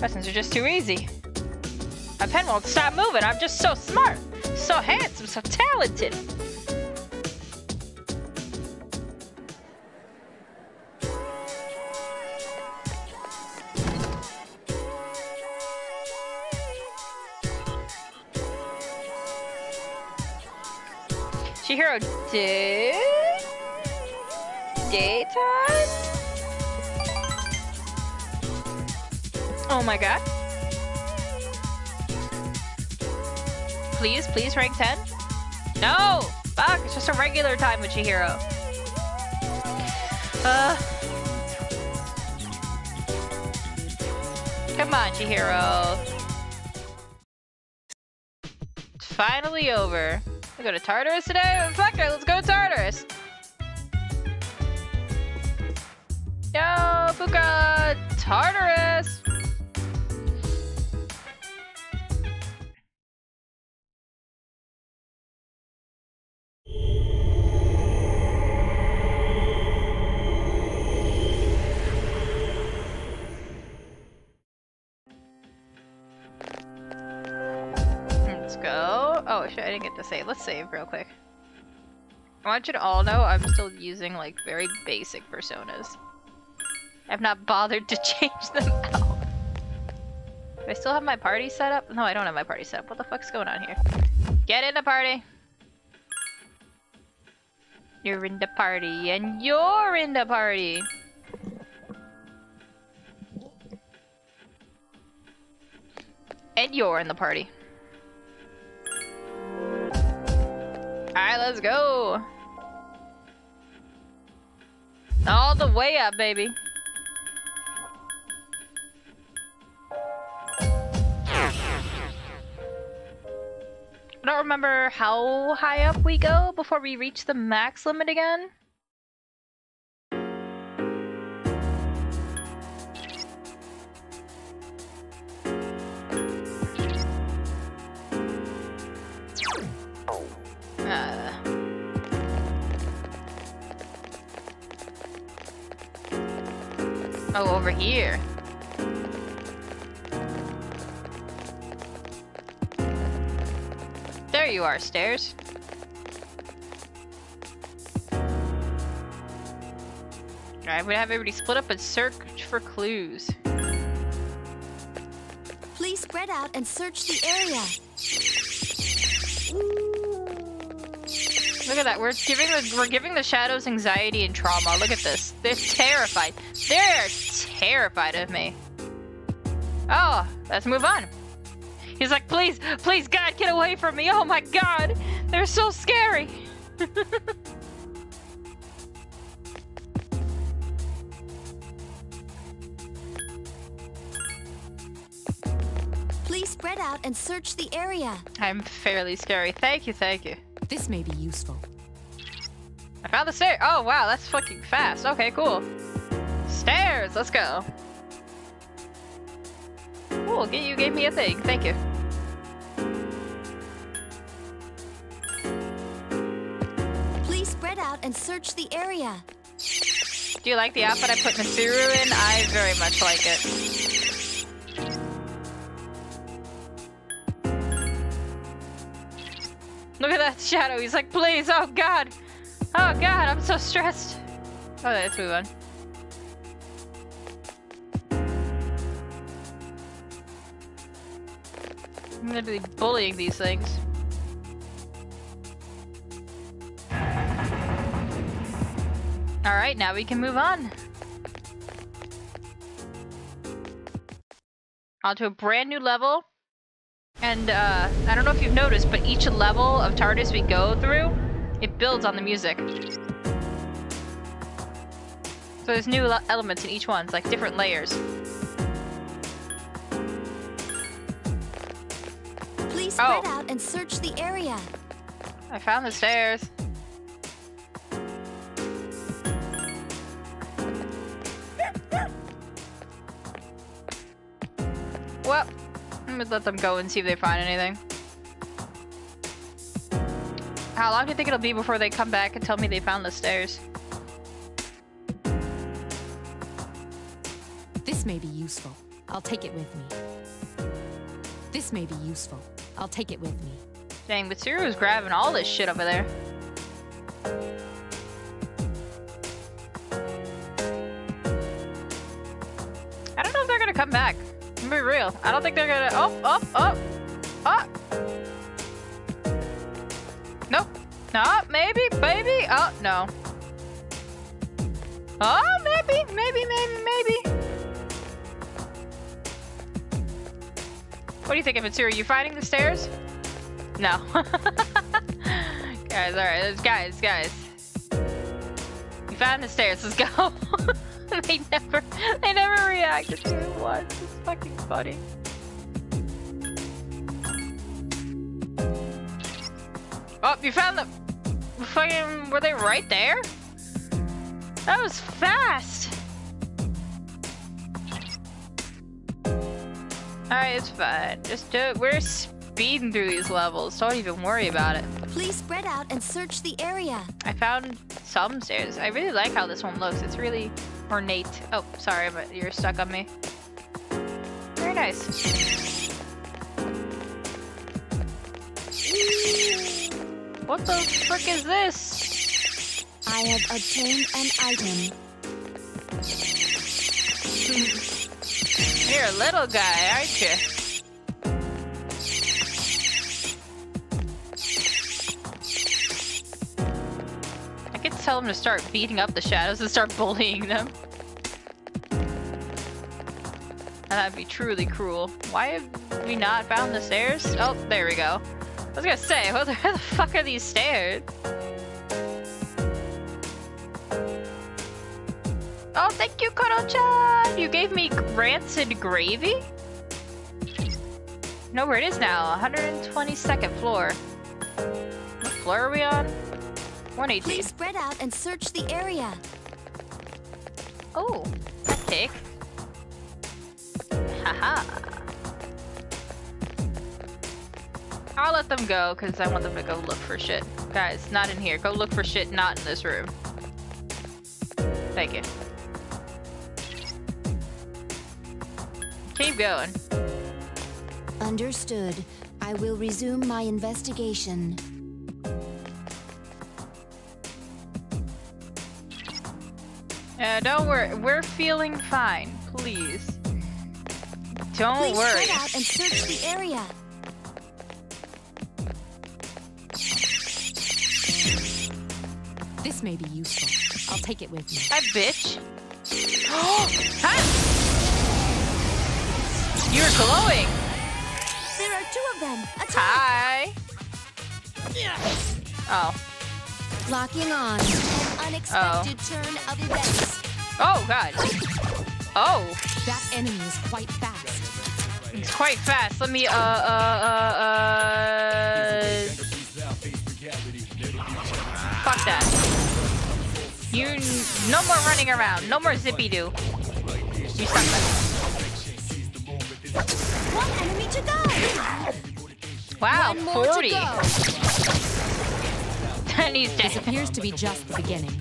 Lessons are just too easy. My pen won't stop moving. I'm just so smart, so handsome, so talented. Chihiro did daytime. Oh my god. Please, please rank ten. No! Fuck, it's just a regular time with Chihiro. Uh Come on, Chihiro. It's finally over. We go to Tartarus today? Fuck it, let's go to Tartarus! Yo, Fuuka! Tartarus! Oh shit, I didn't get to save. Let's save real quick. I want you to all know I'm still using like very basic personas. I've not bothered to change them out. Do I still have my party set up? No, I don't have my party set up. What the fuck's going on here? Get in the party! You're in the party and you're in the party! And you're in the party. Alright, let's go! All the way up, baby! I don't remember how high up we go before we reach the max limit again. Uh. Oh, over here. There you are, stairs. Alright, we have everybody split up and search for clues. Please spread out and search the area. Look at that, we're giving the we're giving the shadows anxiety and trauma. Look at this. They're terrified. They're terrified of me. Oh, let's move on. He's like, please, please God, get away from me. Oh my god. They're so scary. Please spread out and search the area. I'm fairly scary. Thank you, thank you. This may be useful. I found the stair. Oh wow, that's fucking fast. Okay, cool. Stairs, let's go. Cool, you gave me a thing. Thank you. Please spread out and search the area. Do you like the outfit I put Mitsuru in? I very much like it. Look at that shadow, he's like, please, oh god! Oh god, I'm so stressed! Oh, let's move on. I'm gonna be bullying these things. Alright, now we can move on. Onto a brand new level. And, uh, I don't know if you've noticed, but each level of TARDIS we go through, it builds on the music. So there's new elements in each one, it's like different layers. Please spread oh. out and search the area. I found the stairs. What? I'm gonna let them go and see if they find anything. How long do you think it'll be before they come back and tell me they found the stairs? This may be useful. I'll take it with me. This may be useful. I'll take it with me. Dang, Mitsuru is grabbing all this shit over there. I don't know if they're gonna come back. I'm gonna be real. I don't think they're gonna. Oh, oh, oh, oh. Nope. No, maybe, maybe. Oh, no. Oh, maybe, maybe, maybe, maybe. What do you think of Mitsuru? You fighting the stairs? No. Guys, alright, guys, guys. You found the stairs, let's go. they never they never reacted to it once. It's fucking funny. Oh, you found the fucking, were they right there? That was fast! Alright, it's fine. Just do it. We're speeding through these levels. Don't even worry about it. Please spread out and search the area. I found some stairs. I really like how this one looks. It's really ornate. Oh, sorry, but you're stuck on me. Very nice. What the frick is this? I have obtained an item. You're a little guy, aren't you? I could tell him to start beating up the shadows and start bullying them. And that'd be truly cruel. Why have we not found the stairs? Oh, there we go. I was gonna say, where the fuck are these stairs? Oh, thank you, Koro-chan! You gave me rancid gravy? No, where it is now. one hundred twenty-second floor. What floor are we on? one eighteen. Please spread out and search the area. Oh, that tick. Haha. I'll let them go, because I want them to go look for shit. Guys, not in here. Go look for shit not in this room. Thank you. Keep going. Understood. I will resume my investigation. Uh, don't worry. We're feeling fine. Please. Don't Please worry. Please spread out and search the area. This may be useful. I'll take it with me. That bitch. Oh! Ah! You're glowing! There are two of them! Attack. Hi! Oh. Locking on. An unexpected oh. turn of events. Oh, God. Oh. That enemy is quite fast. It's quite fast. Let me, uh, uh, uh, uh... Fuck that. You... No more running around. No more zippy-doo. You suck that. One enemy to go. Wow, forty. To go. That needs to. This appears to be just the beginning.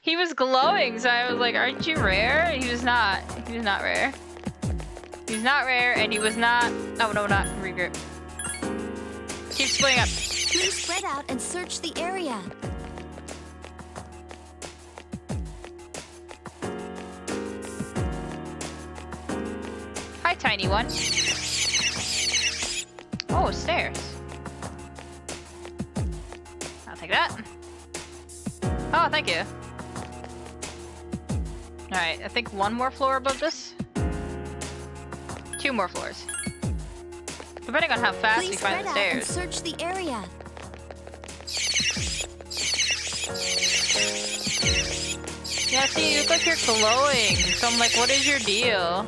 He was glowing, so I was like, "Aren't you rare?" And he was not. He was not rare. He was not rare, and he was not. Oh no, not regroup. Keep splitting up. Please spread out and search the area. Hi, tiny one. Oh, stairs. I'll take that. Oh, thank you. Alright, I think one more floor above this. Two more floors. Depending on how fast Please we find the stairs. Search the area. Yeah, see, you look like you're glowing. So I'm like, what is your deal?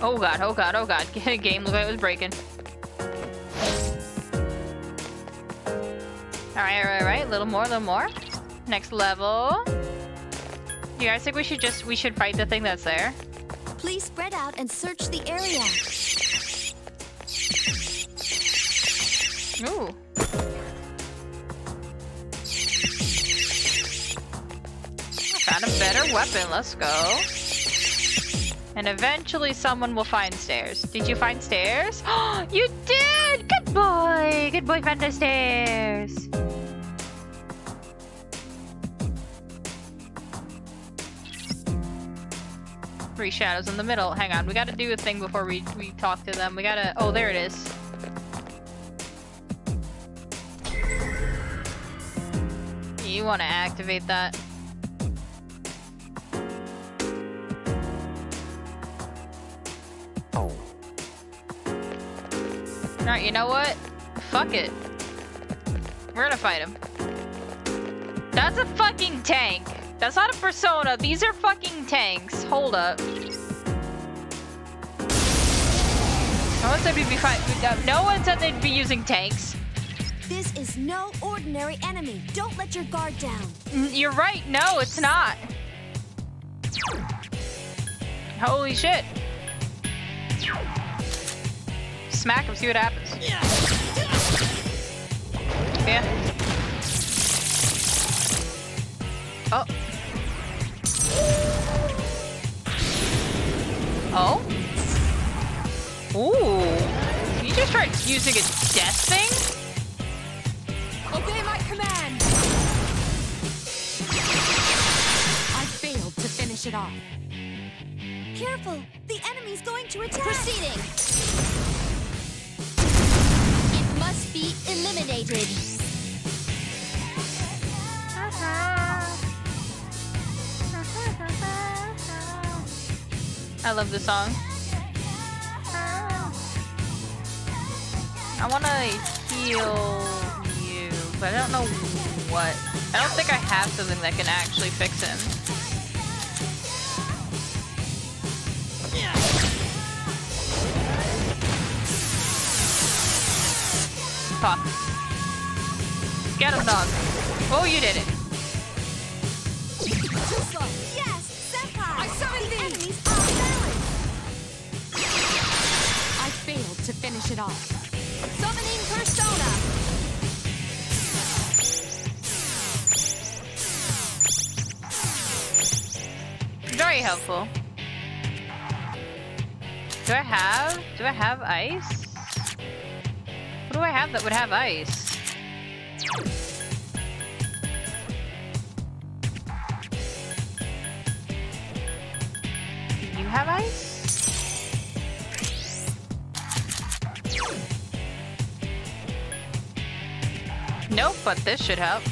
Oh god, oh god, oh god. Game looked like it was breaking. Alright, alright, alright. Little more, little more. Next level. You guys think we should just we should fight the thing that's there? Please spread out and search the area. Ooh. I found a bed. better weapon. Let's go. And eventually someone will find stairs. Did you find stairs? Oh, you did! Good boy! Good boy found the stairs. Three shadows in the middle. Hang on, we gotta do a thing before we, we talk to them. We gotta... Oh, there it is. You wanna activate that. Alright, you know what? Fuck it. We're gonna fight him. That's a fucking tank. That's not a persona. These are fucking tanks. Hold up. No one said we'd be fight. No one said they'd be using tanks. This is no ordinary enemy. Don't let your guard down. You're right. No, it's not. Holy shit. Smack him, see what happens. Yeah. Oh. Oh? Ooh. You just tried using a death thing? Obey my command! I failed to finish it off. Careful! The enemy's going to attack! Proceeding! Must be eliminated. I love this song. I want to heal you, but I don't know what. I don't think I have something that can actually fix him. Fuck. Get him, dog. Oh, you did it. Yes, Senpai. I summoned the enemies on balance. I failed to finish it off. Summoning persona. Very helpful. Do I have? Do I have ice? What do I have that would have ice? Do you have ice? Nope, but this should help.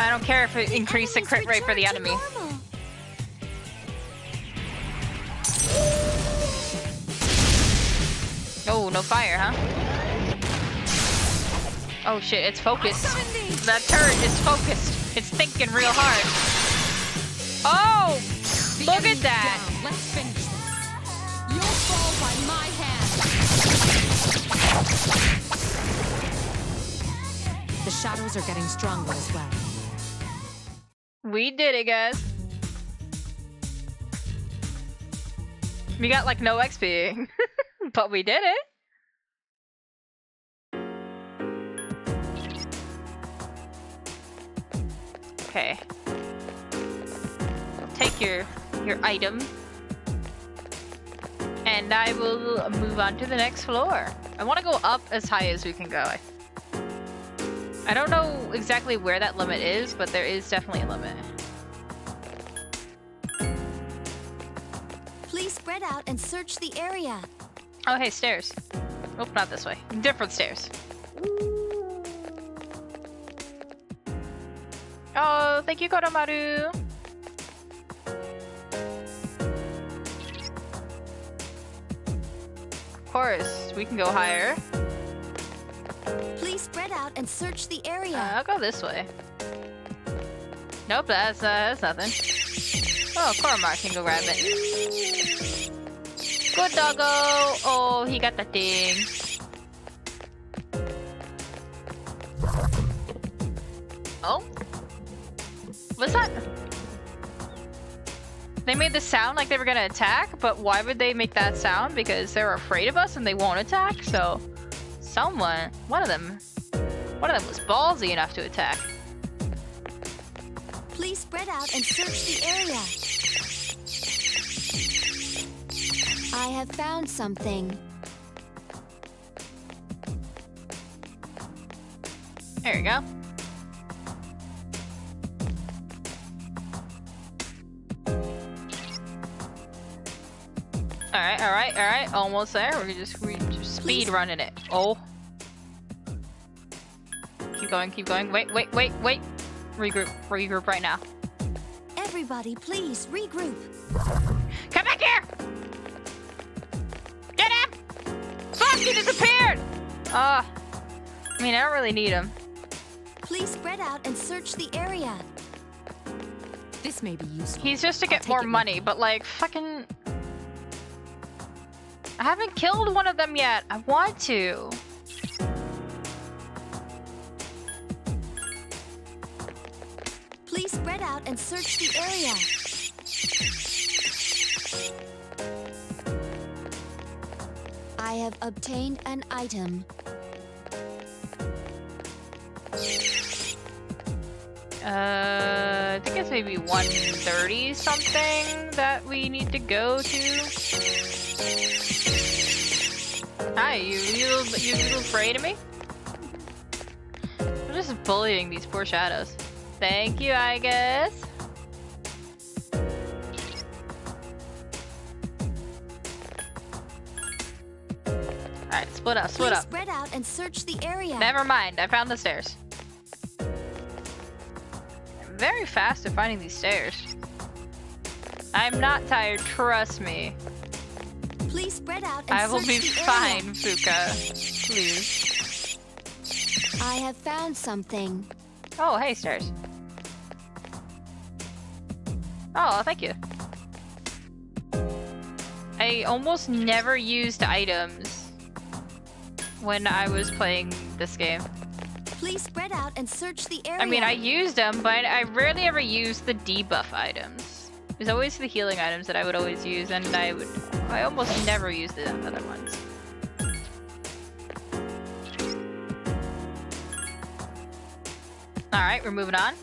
I don't care if it increased the crit rate for the enemy. Oh, no fire, huh? Oh shit, it's focused. That turret is focused. It's thinking real hard. Oh! Look at that! Let's finish this. You'll fall by my hand. The shadows are getting stronger as well. We did it, guys. We got like no X P. But we did it! Okay. Take your, your item. And I will move on to the next floor. I want to go up as high as we can go. I, I don't know exactly where that limit is, but there is definitely a limit. Please spread out and search the area. Oh, hey, stairs. Oh, not this way. Different stairs. Oh, thank you, Koromaru. Of course, we can go higher. Please spread out and search the area. Uh, I'll go this way. Nope, that's, uh, that's nothing. Oh, Koromaru can go grab it. Good doggo! Oh, he got the thing. Oh? What's that? They made the sound like they were gonna attack, but why would they make that sound? Because they're afraid of us and they won't attack, so... Someone, one of them, one of them was ballsy enough to attack. Please spread out and search the area. I have found something. There you go. Alright, alright, alright. Almost there. We're just, we're just speed running it. Oh. Keep going, keep going. Wait, wait, wait, wait. Regroup. Regroup right now. Everybody, please regroup. Come back here! Get him! Fuck, he disappeared! Ah. Uh, I mean, I don't really need him. Please spread out and search the area. This may be useful. He's just to get more money, but like, fucking... I haven't killed one of them yet. I want to. Please spread out and search the area. I have obtained an item. Uh, I think it's maybe one thirty something that we need to go to. Hi, you you you afraid of me? I'm just bullying these poor shadows. Thank you, I guess. All right, split up, split up. Spread out and search the area. Never mind, I found the stairs. Very fast at finding these stairs. I'm not tired, trust me. Please spread out and I will be fine, Fuuka. Please. I have found something. Oh, hey, stairs. Oh, thank you. I almost never used items when I was playing this game. Please spread out and search the area. I mean, I used them, but I rarely ever used the debuff items. It was always the healing items that I would always use, and I would, I almost never used the other ones. All right, we're moving on.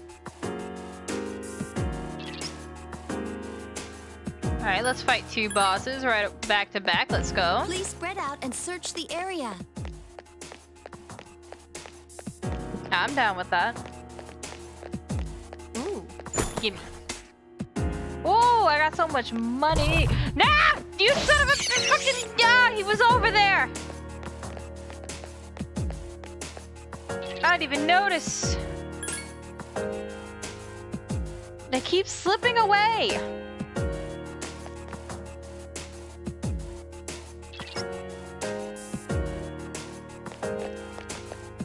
All right, let's fight two bosses right back to back. Let's go. Please spread out and search the area. I'm down with that. Ooh. Gimme. Oh, I got so much money. No! You son of a fucking... Yeah, he was over there. I didn't even notice. They keep slipping away.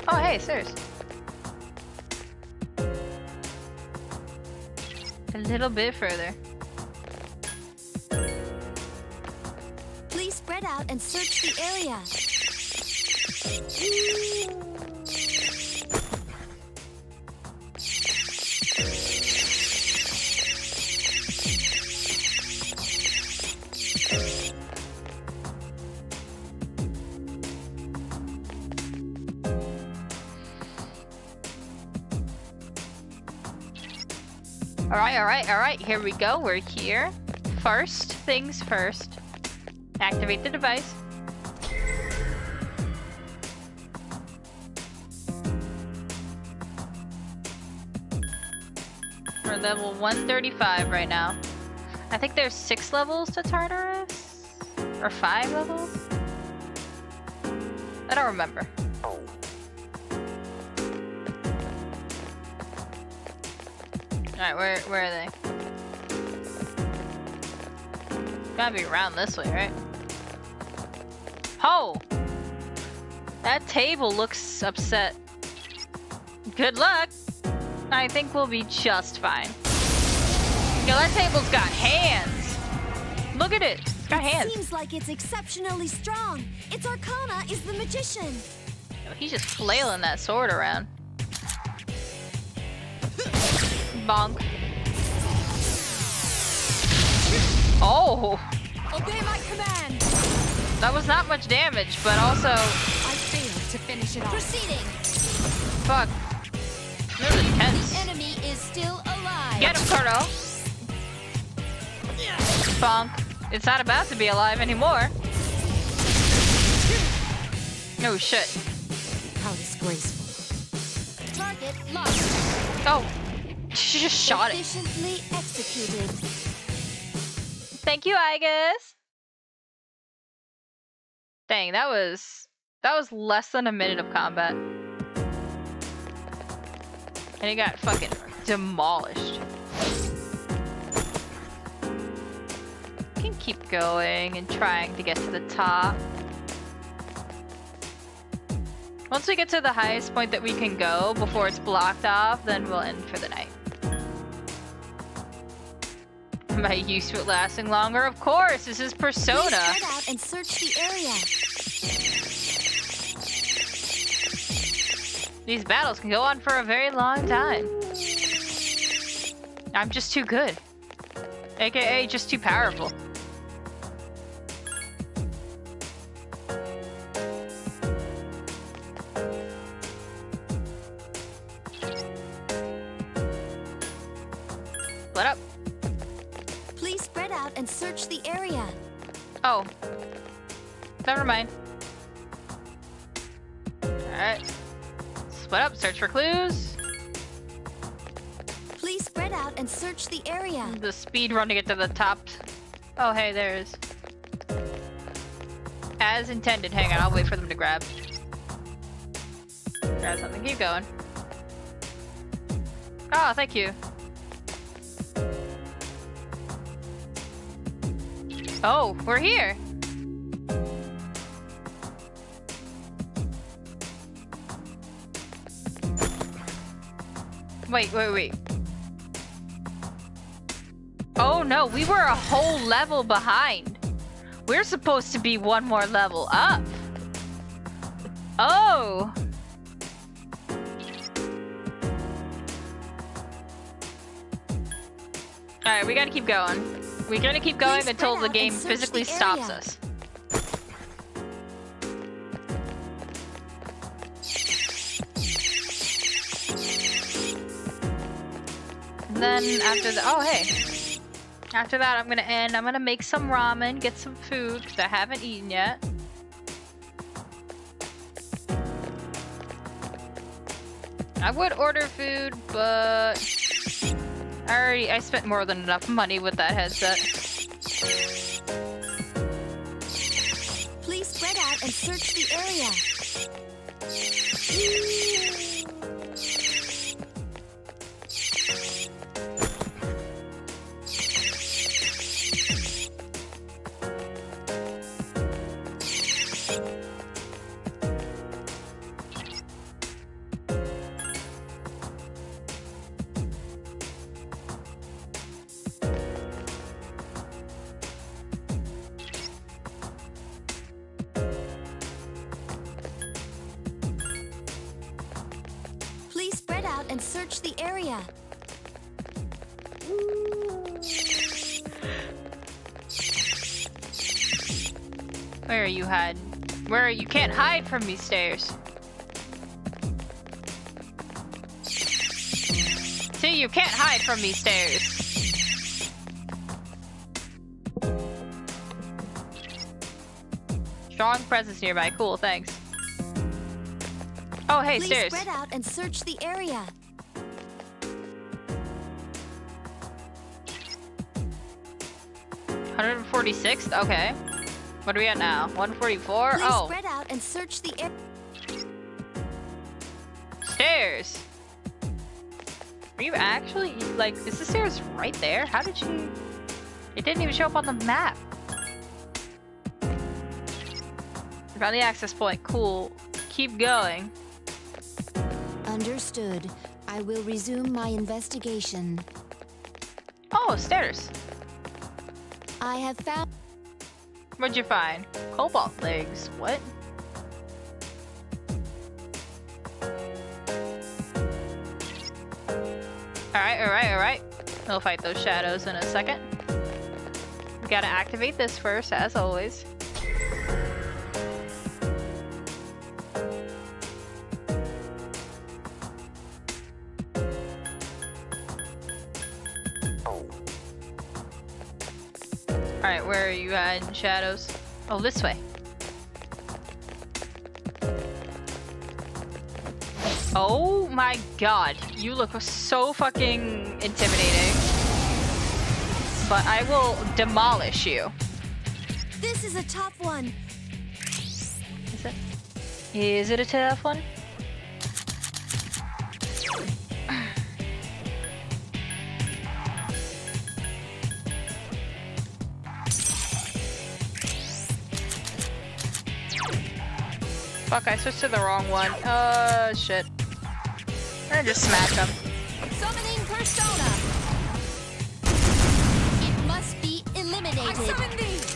Oh, hey, seriously. A little bit further. Please spread out and search the area. Alright, alright, alright, here we go, we're here. First things first. Activate the device. We're level one thirty-five right now. I think there's six levels to Tartarus? Or five levels? I don't remember. Alright, where, where are they? Gotta be around this way, right? Ho! That table looks upset. Good luck! I think we'll be just fine. Yo, that table's got hands! Look at it! It's got it hands! Seems like it's exceptionally strong. Its arcana is the magician. Yo, he's just flailing that sword around. Bonk. Oh! Obey my command. That was not much damage, but also I failed. to finish it off. Proceeding. Fuck. This is intense. The enemy is still alive. Get him, Koro. Bonk. It's not about to be alive anymore. No shit. How disgraceful. Target lost. Oh. She just shot it. Efficiently executed. Thank you, Aigis. Dang, that was that was less than a minute of combat. And he got fucking demolished. You can keep going and trying to get to the top. Once we get to the highest point that we can go before it's blocked off, then we'll end for the night. Am I used to it lasting longer? Of course, this is Persona. Please head out and search the area. These battles can go on for a very long time. I'm just too good. A K A just too powerful. Split up. Please spread out and search the area. Oh. Never mind. Alright. Split up, search for clues. Please spread out and search the area. The speed run to get to the top. Oh, hey, there is. As intended. Hang on, I'll wait for them to grab. Grab something. Keep going. Oh, thank you. Oh, we're here. Wait, wait, wait. Oh no, we were a whole level behind. We're supposed to be one more level up. Oh. All right, we gotta keep going. We're gonna keep going until the game physically stops us. And then after the oh hey, after that I'm gonna end. I'm gonna make some ramen, get some food because I haven't eaten yet. I would order food, but. I already- I spent more than enough money with that headset. Please spread out and search the area. And search the area. Where are you hiding? Where are you? Can't hide from these stairs. See, you can't hide from these stairs. Strong presence nearby. Cool, thanks. Oh, hey, please stairs. Spread out and search the area. one forty-six? Okay. What are we at now? one forty-four? Please oh. Spread out and search the area. Stairs. Are you actually like? Is the stairs right there? How did you? It didn't even show up on the map. Around the access point. Cool. Keep going. Understood. I will resume my investigation. Oh, stairs. I have found. What'd you find? Cobalt legs. What? Alright, alright, alright. We'll fight those shadows in a second. We gotta activate this first, as always. Alright, where are you hiding, Shadows? Oh, this way. Oh my god, you look so fucking intimidating. But I will demolish you. This is a tough one. Is it? Is it a tough one? Fuck, I switched to the wrong one. Uh, shit. I just smack him. Summoning persona. It must be eliminated. I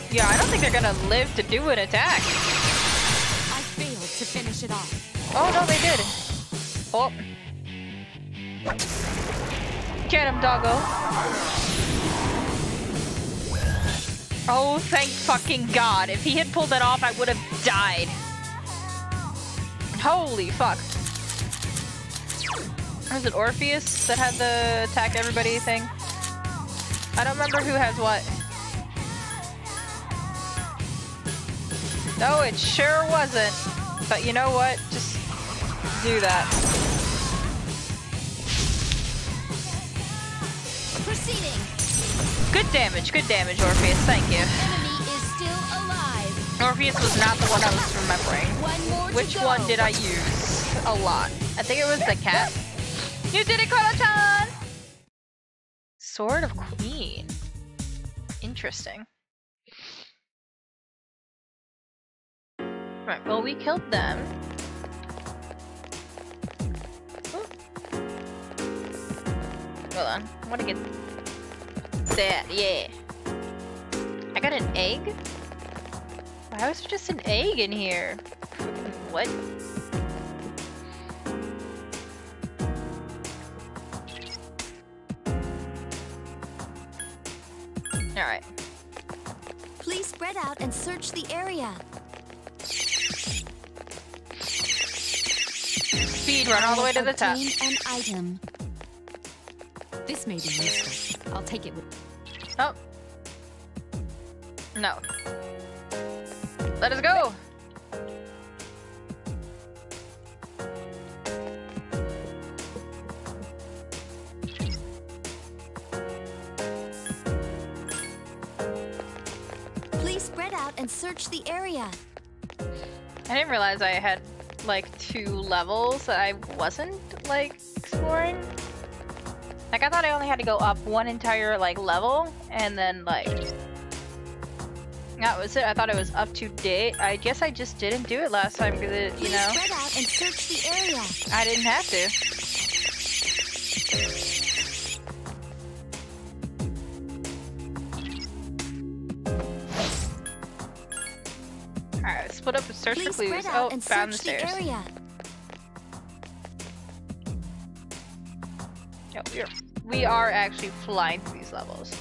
yeah, I don't think they're gonna live to do an attack. I failed to finish it off. Oh no, they did. Oh. Get him, doggo. Oh, thank fucking god. If he had pulled that off, I would have died. Holy fuck. Was it Orpheus that had the attack everybody thing? I don't remember who has what. No, it sure wasn't. But you know what? Just do that. Proceeding. Good damage, good damage, Orpheus. Thank you. Enemy is still alive. Orpheus was not the one I was remembering. One more Which go. one did I use? A lot. I think it was the cat. You did it, Koro-chan! Sword of Queen. Interesting. Right, well, we killed them. Ooh. Hold on. I want to get that. Yeah. I got an egg? Why was there just an egg in here? What? All right. Please spread out and search the area. Speed run all the way to the top. An item. This may be useful. I'll take it with. Oh. No. Let us go. And search the area. I didn't realize I had like two levels that I wasn't like exploring. Like I thought I only had to go up one entire like level and then like that was it. I thought it was up to date. I guess I just didn't do it last time because it, you know, spread out and search the area. I didn't have to. Split up and search Please for clues. Oh, found the stairs. The area. Oh, we are, we are actually flying through these levels.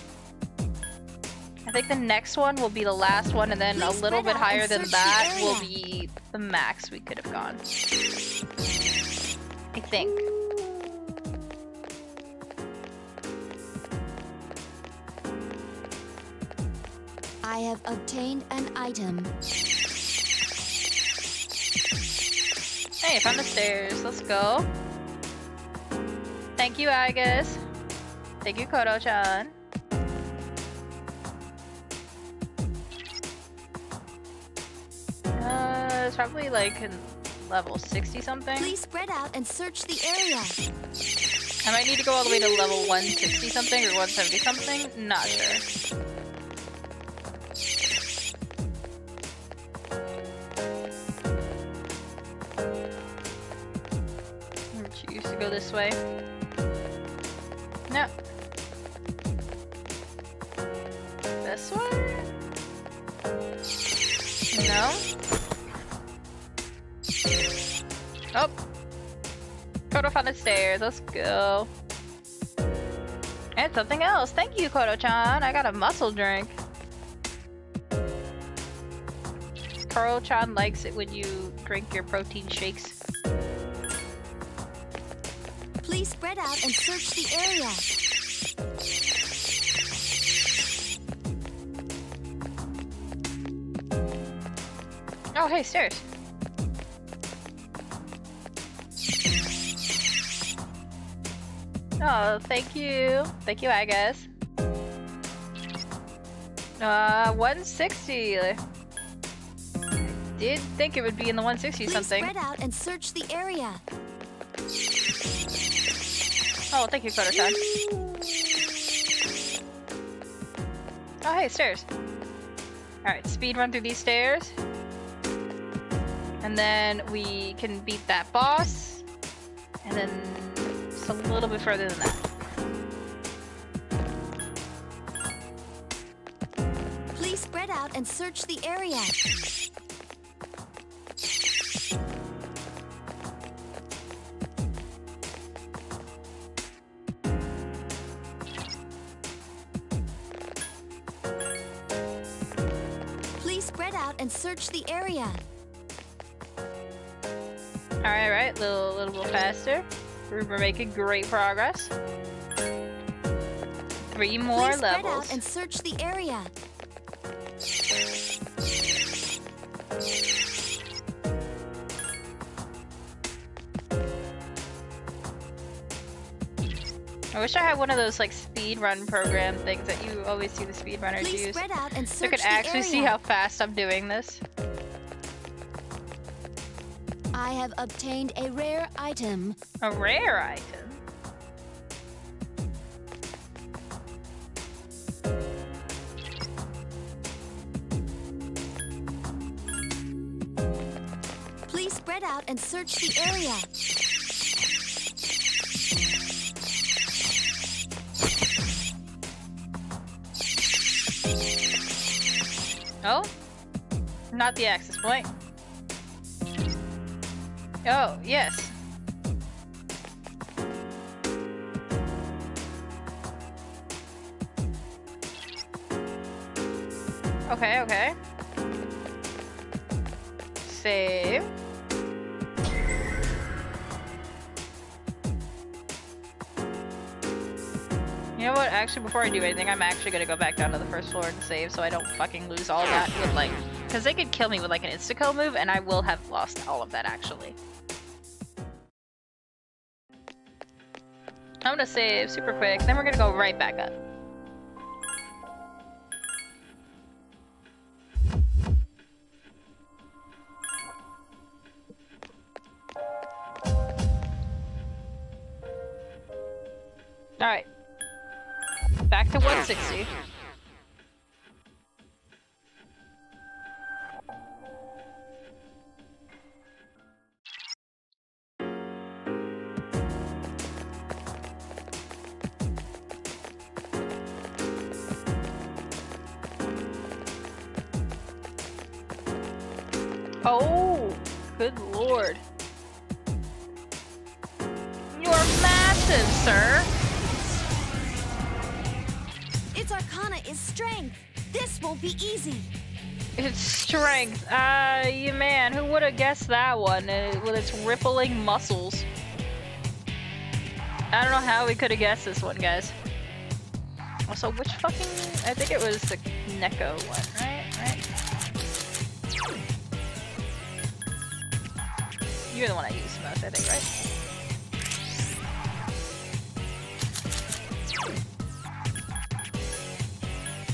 I think the next one will be the last one, and then Please a little bit higher than that will be the max we could have gone. I think. I have obtained an item. Hey, found the stairs. Let's go. Thank you, Aigis. Thank you, Koro-chan. Uh, it's probably like in level sixty something. Please spread out and search the area. I might need to go all the way to level one sixty something or one seventy something. Not sure. Go this way. No. This way? No. Oh. Koro found the stairs. Let's go. And something else. Thank you, Koro-chan. I got a muscle drink. Koro-chan likes it when you drink your protein shakes. Please spread out and search the area. Oh, hey, stairs. Oh, thank you. Thank you, Aigis. Uh, one sixty. Did think it would be in the one sixty something. Please spread out and search the area. Oh, thank you, Koto-san. Oh, hey, stairs. Alright, speed run through these stairs. And then we can beat that boss. And then just a little bit further than that. Please spread out and search the area. And search the area. All right, right, a little, little bit faster. We're, we're making great progress. Three more Please levels. Spread out and search the area. I wish I had one of those like speedrun program things that you always see the speedrunners Please use. Spread out and search so I could actually area. see how fast I'm doing this. I have obtained a rare item. A rare item? Please spread out and search the area. Oh, not the access point. Oh, yes. Okay, okay. Save. You know what, actually, before I do anything, I'm actually gonna go back down to the first floor and save so I don't fucking lose all that with, like... Because they could kill me with, like, an insta-kill move, and I will have lost all of that, actually. I'm gonna save super quick, then we're gonna go right back up. Alright. Back to one sixty. Oh, good lord. You're massive, sir. Arcana is strength. This won't be easy. It's strength. Ah, uh, you man, who would have guessed that one? It, with its rippling muscles. I don't know how we could have guessed this one, guys. Also, which fucking? I think it was the Neko one, right? Right. You're the one I used the most, I think, right?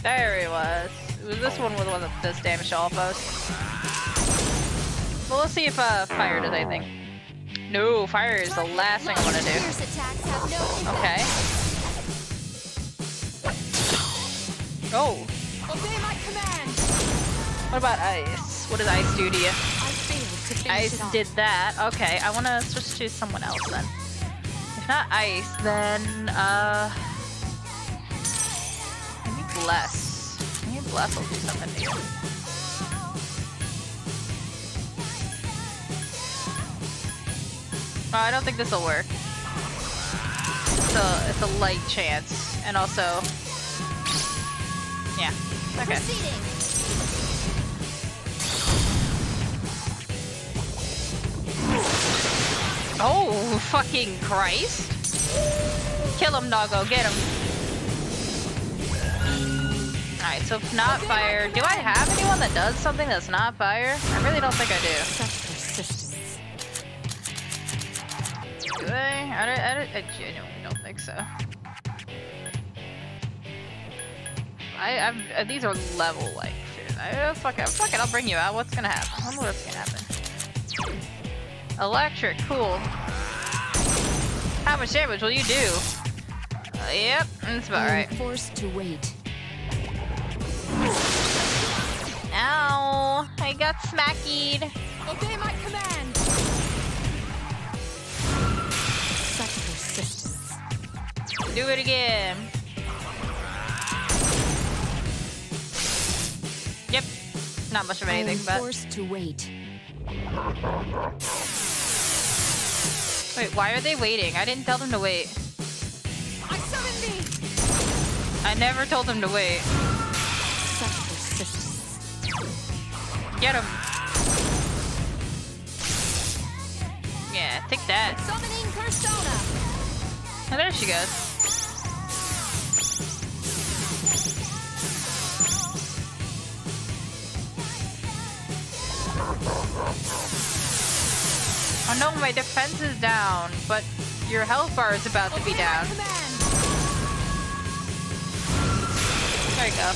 There he was. It was this one was the one that does damage to all of us. Well, we'll see if uh, fire does anything. No, fire is the last thing I want to do. Okay. Oh. What about ice? What does ice do to you? Ice did that. Okay, I want to switch to someone else then. If not ice, then uh. Bless. Maybe Bless will do something to you. Oh, I don't think this will work. It's a, it's a light chance. And also... Yeah. Okay. Oh, fucking Christ! Kill him, doggo. Get him. Alright, So if not fire, do I have anyone that does something that's not fire? I really don't think I do. Do I? I, don't, I, don't, I genuinely don't think so. I, I'm, these are level like shit. I, oh, fuck it, fuck it, I'll bring you out. What's gonna happen? I don't know what's gonna happen. Electric, cool. How much damage will you do? Uh, yep, that's about right. I'm forced to wait. Ow! I got smackied. Obey my command. Such persistence. Do it again. Yep. Not much of anything, but. I'm forced to wait. Wait, why are they waiting? I didn't tell them to wait. I summon thee. I never told them to wait. Get him. Yeah, take that. Summoning persona. Oh, there she goes. Oh no, my defense is down, but your health bar is about to be down. There you go.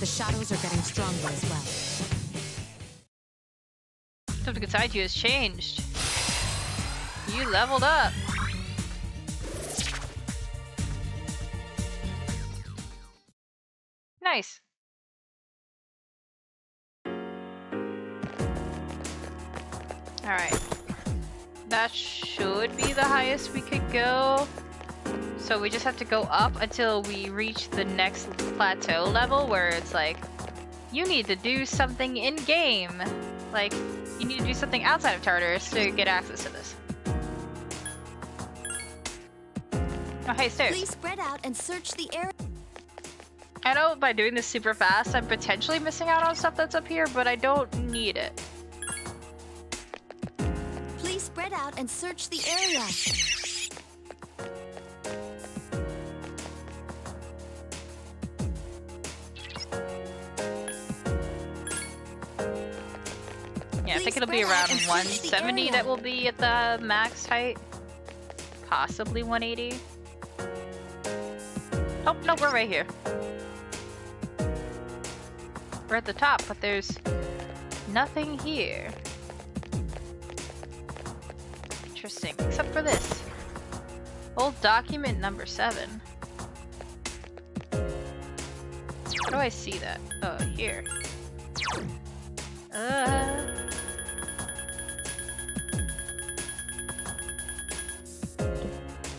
The shadows are getting stronger as well. Something inside you has changed. You leveled up. Nice. Alright. That should be the highest we could go. So we just have to go up until we reach the next plateau level where it's like, you need to do something in-game. Like, you need to do something outside of Tartarus to get access to this. Oh, hey, stairs. Please spread out and search the area. I know by doing this super fast, I'm potentially missing out on stuff that's up here, but I don't need it. Please spread out and search the area. Yeah, I think it'll be around one seventy that will be at the max height. Possibly one eighty. Oh, no, we're right here. We're at the top, but there's nothing here. Interesting, except for this. Old document number seven. How do I see that? Oh, here. Uh...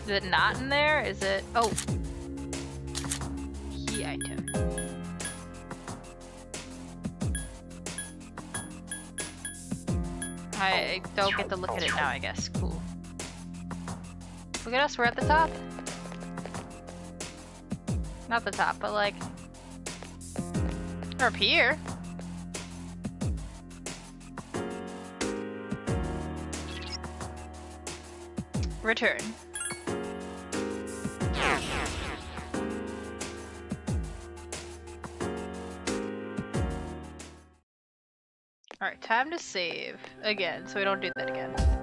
Is it not in there? Is it? Oh, key item. I don't get to look at it now, I guess. Cool. Look at us, we're at the top. Not the top, but like we're up here. Return. Alright, time to save again, so we don't do that again.